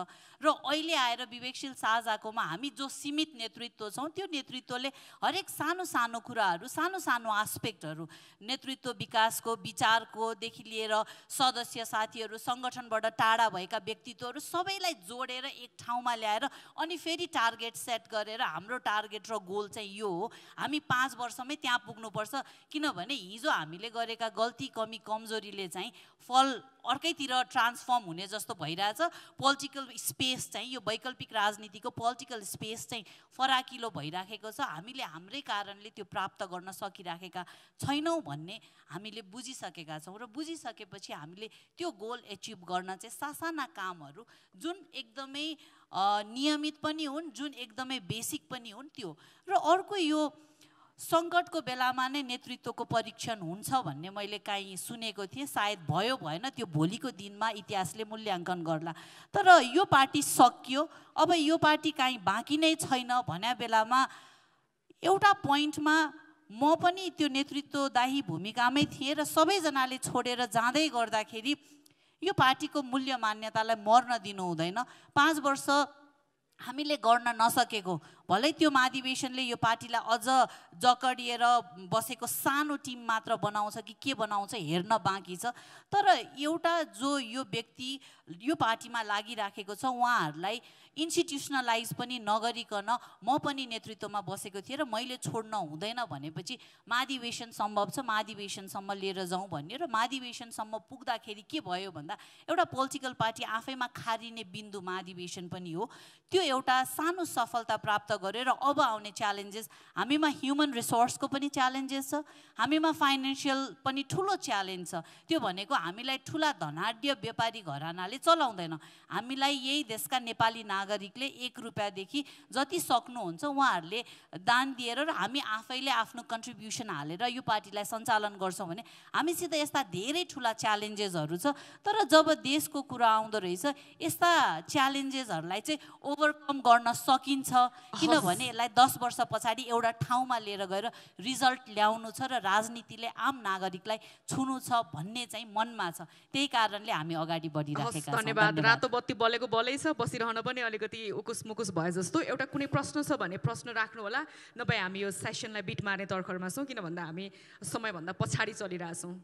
र अहिले आएर विवेकशील साझाकोमा हामी जो सीमित नेतृत्व छौँ त्यो नेतृत्वले हरेक सानो सानो कुराहरू, सानो सानो आस्पेक्टहरू, नेतृत्व विकासको, विचारकोदेखि लिएर सदस्य साथीहरू, सङ्गठनबाट टाढा भएका व्यक्तित्वहरू सबैलाई जोडेर एक ठाउँमा ल्याएर अनि फेरि टार्गेट सेट गरेर हाम्रो टार्गेट र गोल चाहिँ यो हो, हामी पाँच वर्षमै त्यहाँ पुग्नुपर्छ। किनभने हिजो हामीले गरेका गल्ती, कमी, कमजोरीले चाहिँ फल अर्कैतिर ट्रान्सफर्म हुने जस्तो भइरहेछ। पोलिटिकल स्पेस चाहिँ यो वैकल्पिक राजनीतिको पोलिटिकल स्पेस चाहिँ फराकिलो भइराखेको छ। हामीले हाम्रै कारणले त्यो प्राप्त गर्न सकिराखेका छैनौँ भन्ने हामीले बुझिसकेका छौँ र बुझिसकेपछि हामीले त्यो गोल एचिभ गर्न चाहिँ सासाना कामहरू जुन एकदमै नियमित पनि हुन्, जुन एकदमै बेसिक पनि हुन् त्यो। र अर्को यो सङ्कटको बेलामा नै नेतृत्वको परीक्षण हुन्छ भन्ने मैले काहीँ सुनेको थिएँ, सायद भयो भएन त्यो भोलिको दिनमा इतिहासले मूल्याङ्कन गर्ला। तर यो पार्टी सकियो, अब यो पार्टी काहीँ बाँकी नै छैन भन्या बेलामा एउटा पोइन्टमा म पनि त्यो नेतृत्वदायी भूमिकामै थिएँ र सबैजनाले छोडेर जाँदै गर्दाखेरि यो पार्टीको मूल्य मान्यतालाई मर्न दिनु हुँदैन। पाँच वर्ष हामीले गर्न नसकेको, भलै त्यो महाधिवेशनले यो पार्टीलाई अझ जकडिएर बसेको सानो टिम मात्र बनाउँछ कि के बनाउँछ हेर्न बाँकी छ, तर एउटा जो यो व्यक्ति यो पार्टीमा लागिराखेको छ उहाँहरूलाई इन्स्टिट्युसनलाइज पनि नगरिकन म पनि नेतृत्वमा बसेको थिएँ र मैले छोड्न हुँदैन भनेपछि महाधिवेशन सम्भव छ, महाधिवेशनसम्म लिएर जाउँ भन्ने। र महाधिवेशनसम्म पुग्दाखेरि के भयो भन्दा एउटा पोलिटिकल पार्टी आफैमा खारिने बिन्दु महाधिवेशन पनि हो। त्यो एउटा सानो सफलता प्राप्त गरेर अब आउने च्यालेन्जेस हामीमा ह्युमन रिसोर्सको पनि च्यालेन्जेस छ हामीमा फाइनान्शियल पनि ठूलो च्यालेन्ज छ त्यो भनेको हामीलाई ठूला धनाढ्य व्यापारी घरानाले चलाउँदैन हामीलाई यही देशका नेपाली नागरिकले एक रुपैयाँ देखि जति सक्नुहुन्छ उहाँहरूले दान दिएर र हामी आफैले आफ्नो कन्ट्रिब्युसन हालेर यो पार्टीलाई सञ्चालन गर्छौं भने हामीसित यस्ता धेरै ठूला च्यालेन्जेसहरु छ तर जब देशको कुरा आउँदो रहेछ यस्ता च्यालेन्जेसहरुलाई चाहिँ ओभरकम गर्न सकिन्छ किनभने यसलाई दस वर्ष पछाडी एउटा ठाउँमा लिएर गएर रिजल्ट ल्याउनु छ र राजनीतिले आम नागरिकलाई छुनु छ भन्ने चाहिँ मनमा छ त्यही कारणले हामी अगाडि बढिरहेका छौं धन्यवाद रातो बत्ती बलेको बलै छ बसिरहन पनि अलिकति उकुस मुकुस भए जस्तो एउटा कुनै प्रश्न छ भने प्रश्न राख्नु होला नभए हामी यो सेसनलाई बिट मार्ने तर्खरमा छौं किन भन्दा हामी समयभन्दा पछाडी चलिरहेका छौं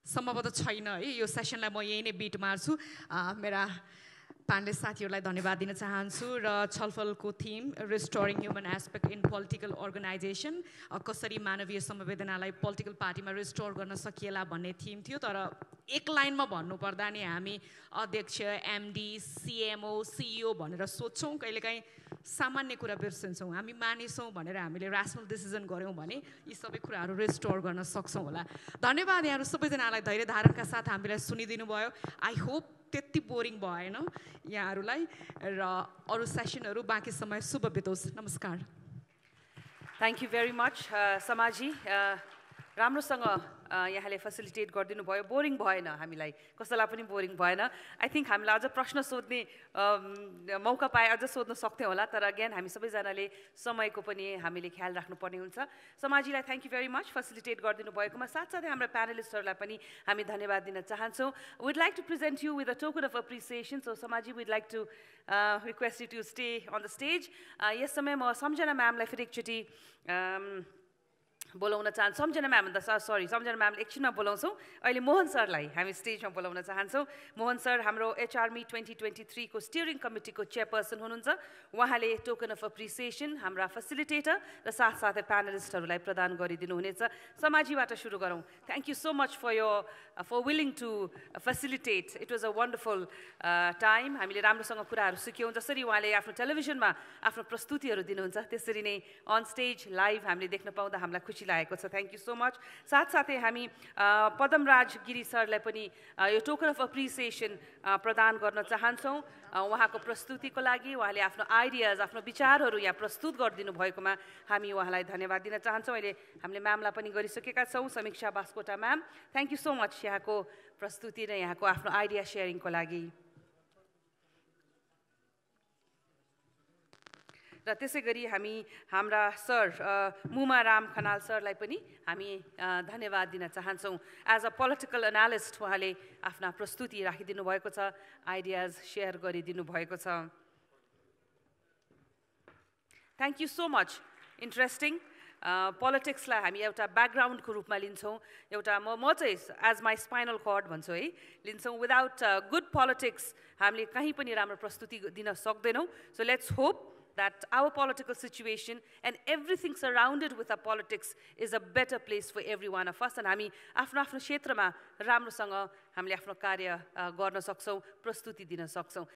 सम्भवतः छैन है यो सेसनलाई म यही नै बिट मार्छु मेरा पाण्डे साथीहरुलाई धन्यवाद दिन चाहन्छु र छलफलको theme restoring human aspect in political organisation कसरी मानवीय संवेदनालाई पोलिटिकल पार्टीमा रिस्टोर गर्न सकिएला भन्ने थीम थियो तर एक लाइनमा भन्नुपर्दा नि हामी अध्यक्ष एमडी सीएमओ सीईओ भनेर सोच्छौं कहिलेकाहीँ सामान्य कुरा बिर्सन्छौं हामी मानिसौं भनेर हामीले र्याशनल डिसिजन गर्यौं भने यी सबै कुराहरू रिस्टोर गर्न सक्छौं होला धन्यवाद यहाँहरु सबैजनालाई धैर्य धारणका साथ हामीलाई सुनिदिनु भयो आई होप त्यति बोरिङ भएन यहाँहरुलाई र अरु सेसनहरु बाँकी समय शुभ बितोस् नमस्कार थ्यांक यू भेरी मच समाजी राम्रोसँग यहाँले फेसिलिटेट गरिदिनु भयो बोरिङ भएन हामीलाई कसैलाई पनि बोरिङ भएन आई थिंक हामीलाई अझ प्रश्न सोध्ने मौका पाए अझ सोध्न सक्थ्यौं होला तर अगेन हामी सबैजनाले समयको पनि हामीले ख्याल राख्नुपर्ने हुन्छ समाजलाई thank you very much facilitate गरिदिनु भएकोमा साथसाथै हाम्रा प्यानलिस्टहरुलाई पनि हामी धन्यवाद दिन चाहन्छौं would like to present you with a token of appreciation so समाजी would like to request you to stay on the stage यस समय म सम्झना म्यामलाई फेरि एकचोटी बोलाउन चाहन्छु सम्झना म्याम भन्दा सरी सम्झना म्यामले एकछिनमा बोलाउँछौँ अहिले मोहन सरलाई हामी स्टेजमा बोलाउन चाहन्छौँ मोहन सर हाम्रो एचआरमी ट्वेन्टी ट्वेन्टी थ्रीको स्टियरिङ कमिटीको चेयरपर्सन हुनुहुन्छ उहाँले टोकन अफ एप्रिसिएसन हाम्रा फेसिलिटेटर र साथसाथै प्यानलिस्टहरूलाई प्रदान गरिदिनुहुनेछ समाजबाट सुरु गरौँ thank you so much for your for willing to facilitate it was a wonderful time हामीले राम्रोसँग कुराहरू सिक्यौँ जसरी उहाँले आफ्नो टेलिभिजनमा आफ्नो प्रस्तुतिहरू दिनुहुन्छ त्यसरी नै अन स्टेज लाइभ हामीले देख्न पाउँदा हामीलाई खुसी लागेको छ थ्याङ्क यू सो मच साथसाथै हामी पदम राज गिरी सरलाई पनि यो टोकन अफ एप्रिसिएसन प्रदान गर्न चाहन्छौँ उहाँको प्रस्तुतिको लागि उहाँले आफ्नो आइडियाज आफ्नो विचारहरू यहाँ प्रस्तुत गरिदिनु भएकोमा हामी उहाँलाई धन्यवाद दिन चाहन्छौँ अहिले हामीले म्यामलाई पनि गरिसकेका छौँ Samiksha Baskota ma'am thank you so much यहाँको प्रस्तुति र यहाँको आफ्नो आइडिया सेयरिङको लागि र त्यसै गरी हामी हाम्रा सर मुमाराम खनाल सरलाई पनि हामी धन्यवाद दिन चाहन्छौँ एज अ पोलिटिकल एनालिस्ट उहाँले आफ्ना प्रस्तुति राखिदिनु भएको छ आइडियाज सेयर गरिदिनु भएको छ thank you so much interesting पोलिटिक्सलाई हामी एउटा ब्याकग्राउन्डको रूपमा लिन्छौँ एउटा म म चाहिँ एज माई स्पाइनल कर्ड भन्छु है लिन्छौँ विदाउट गुड पोलिटिक्स हामीले कहीँ पनि राम्रो प्रस्तुति दिन सक्दैनौँ so let's hope that our political situation and everything surrounded with our politics is a better place for every one of us and हामी आफ्नो आफ्नो क्षेत्रमा राम्रोसँग हामीले आफ्नो कार्य गर्न सक्छौँ प्रस्तुति दिन सक्छौँ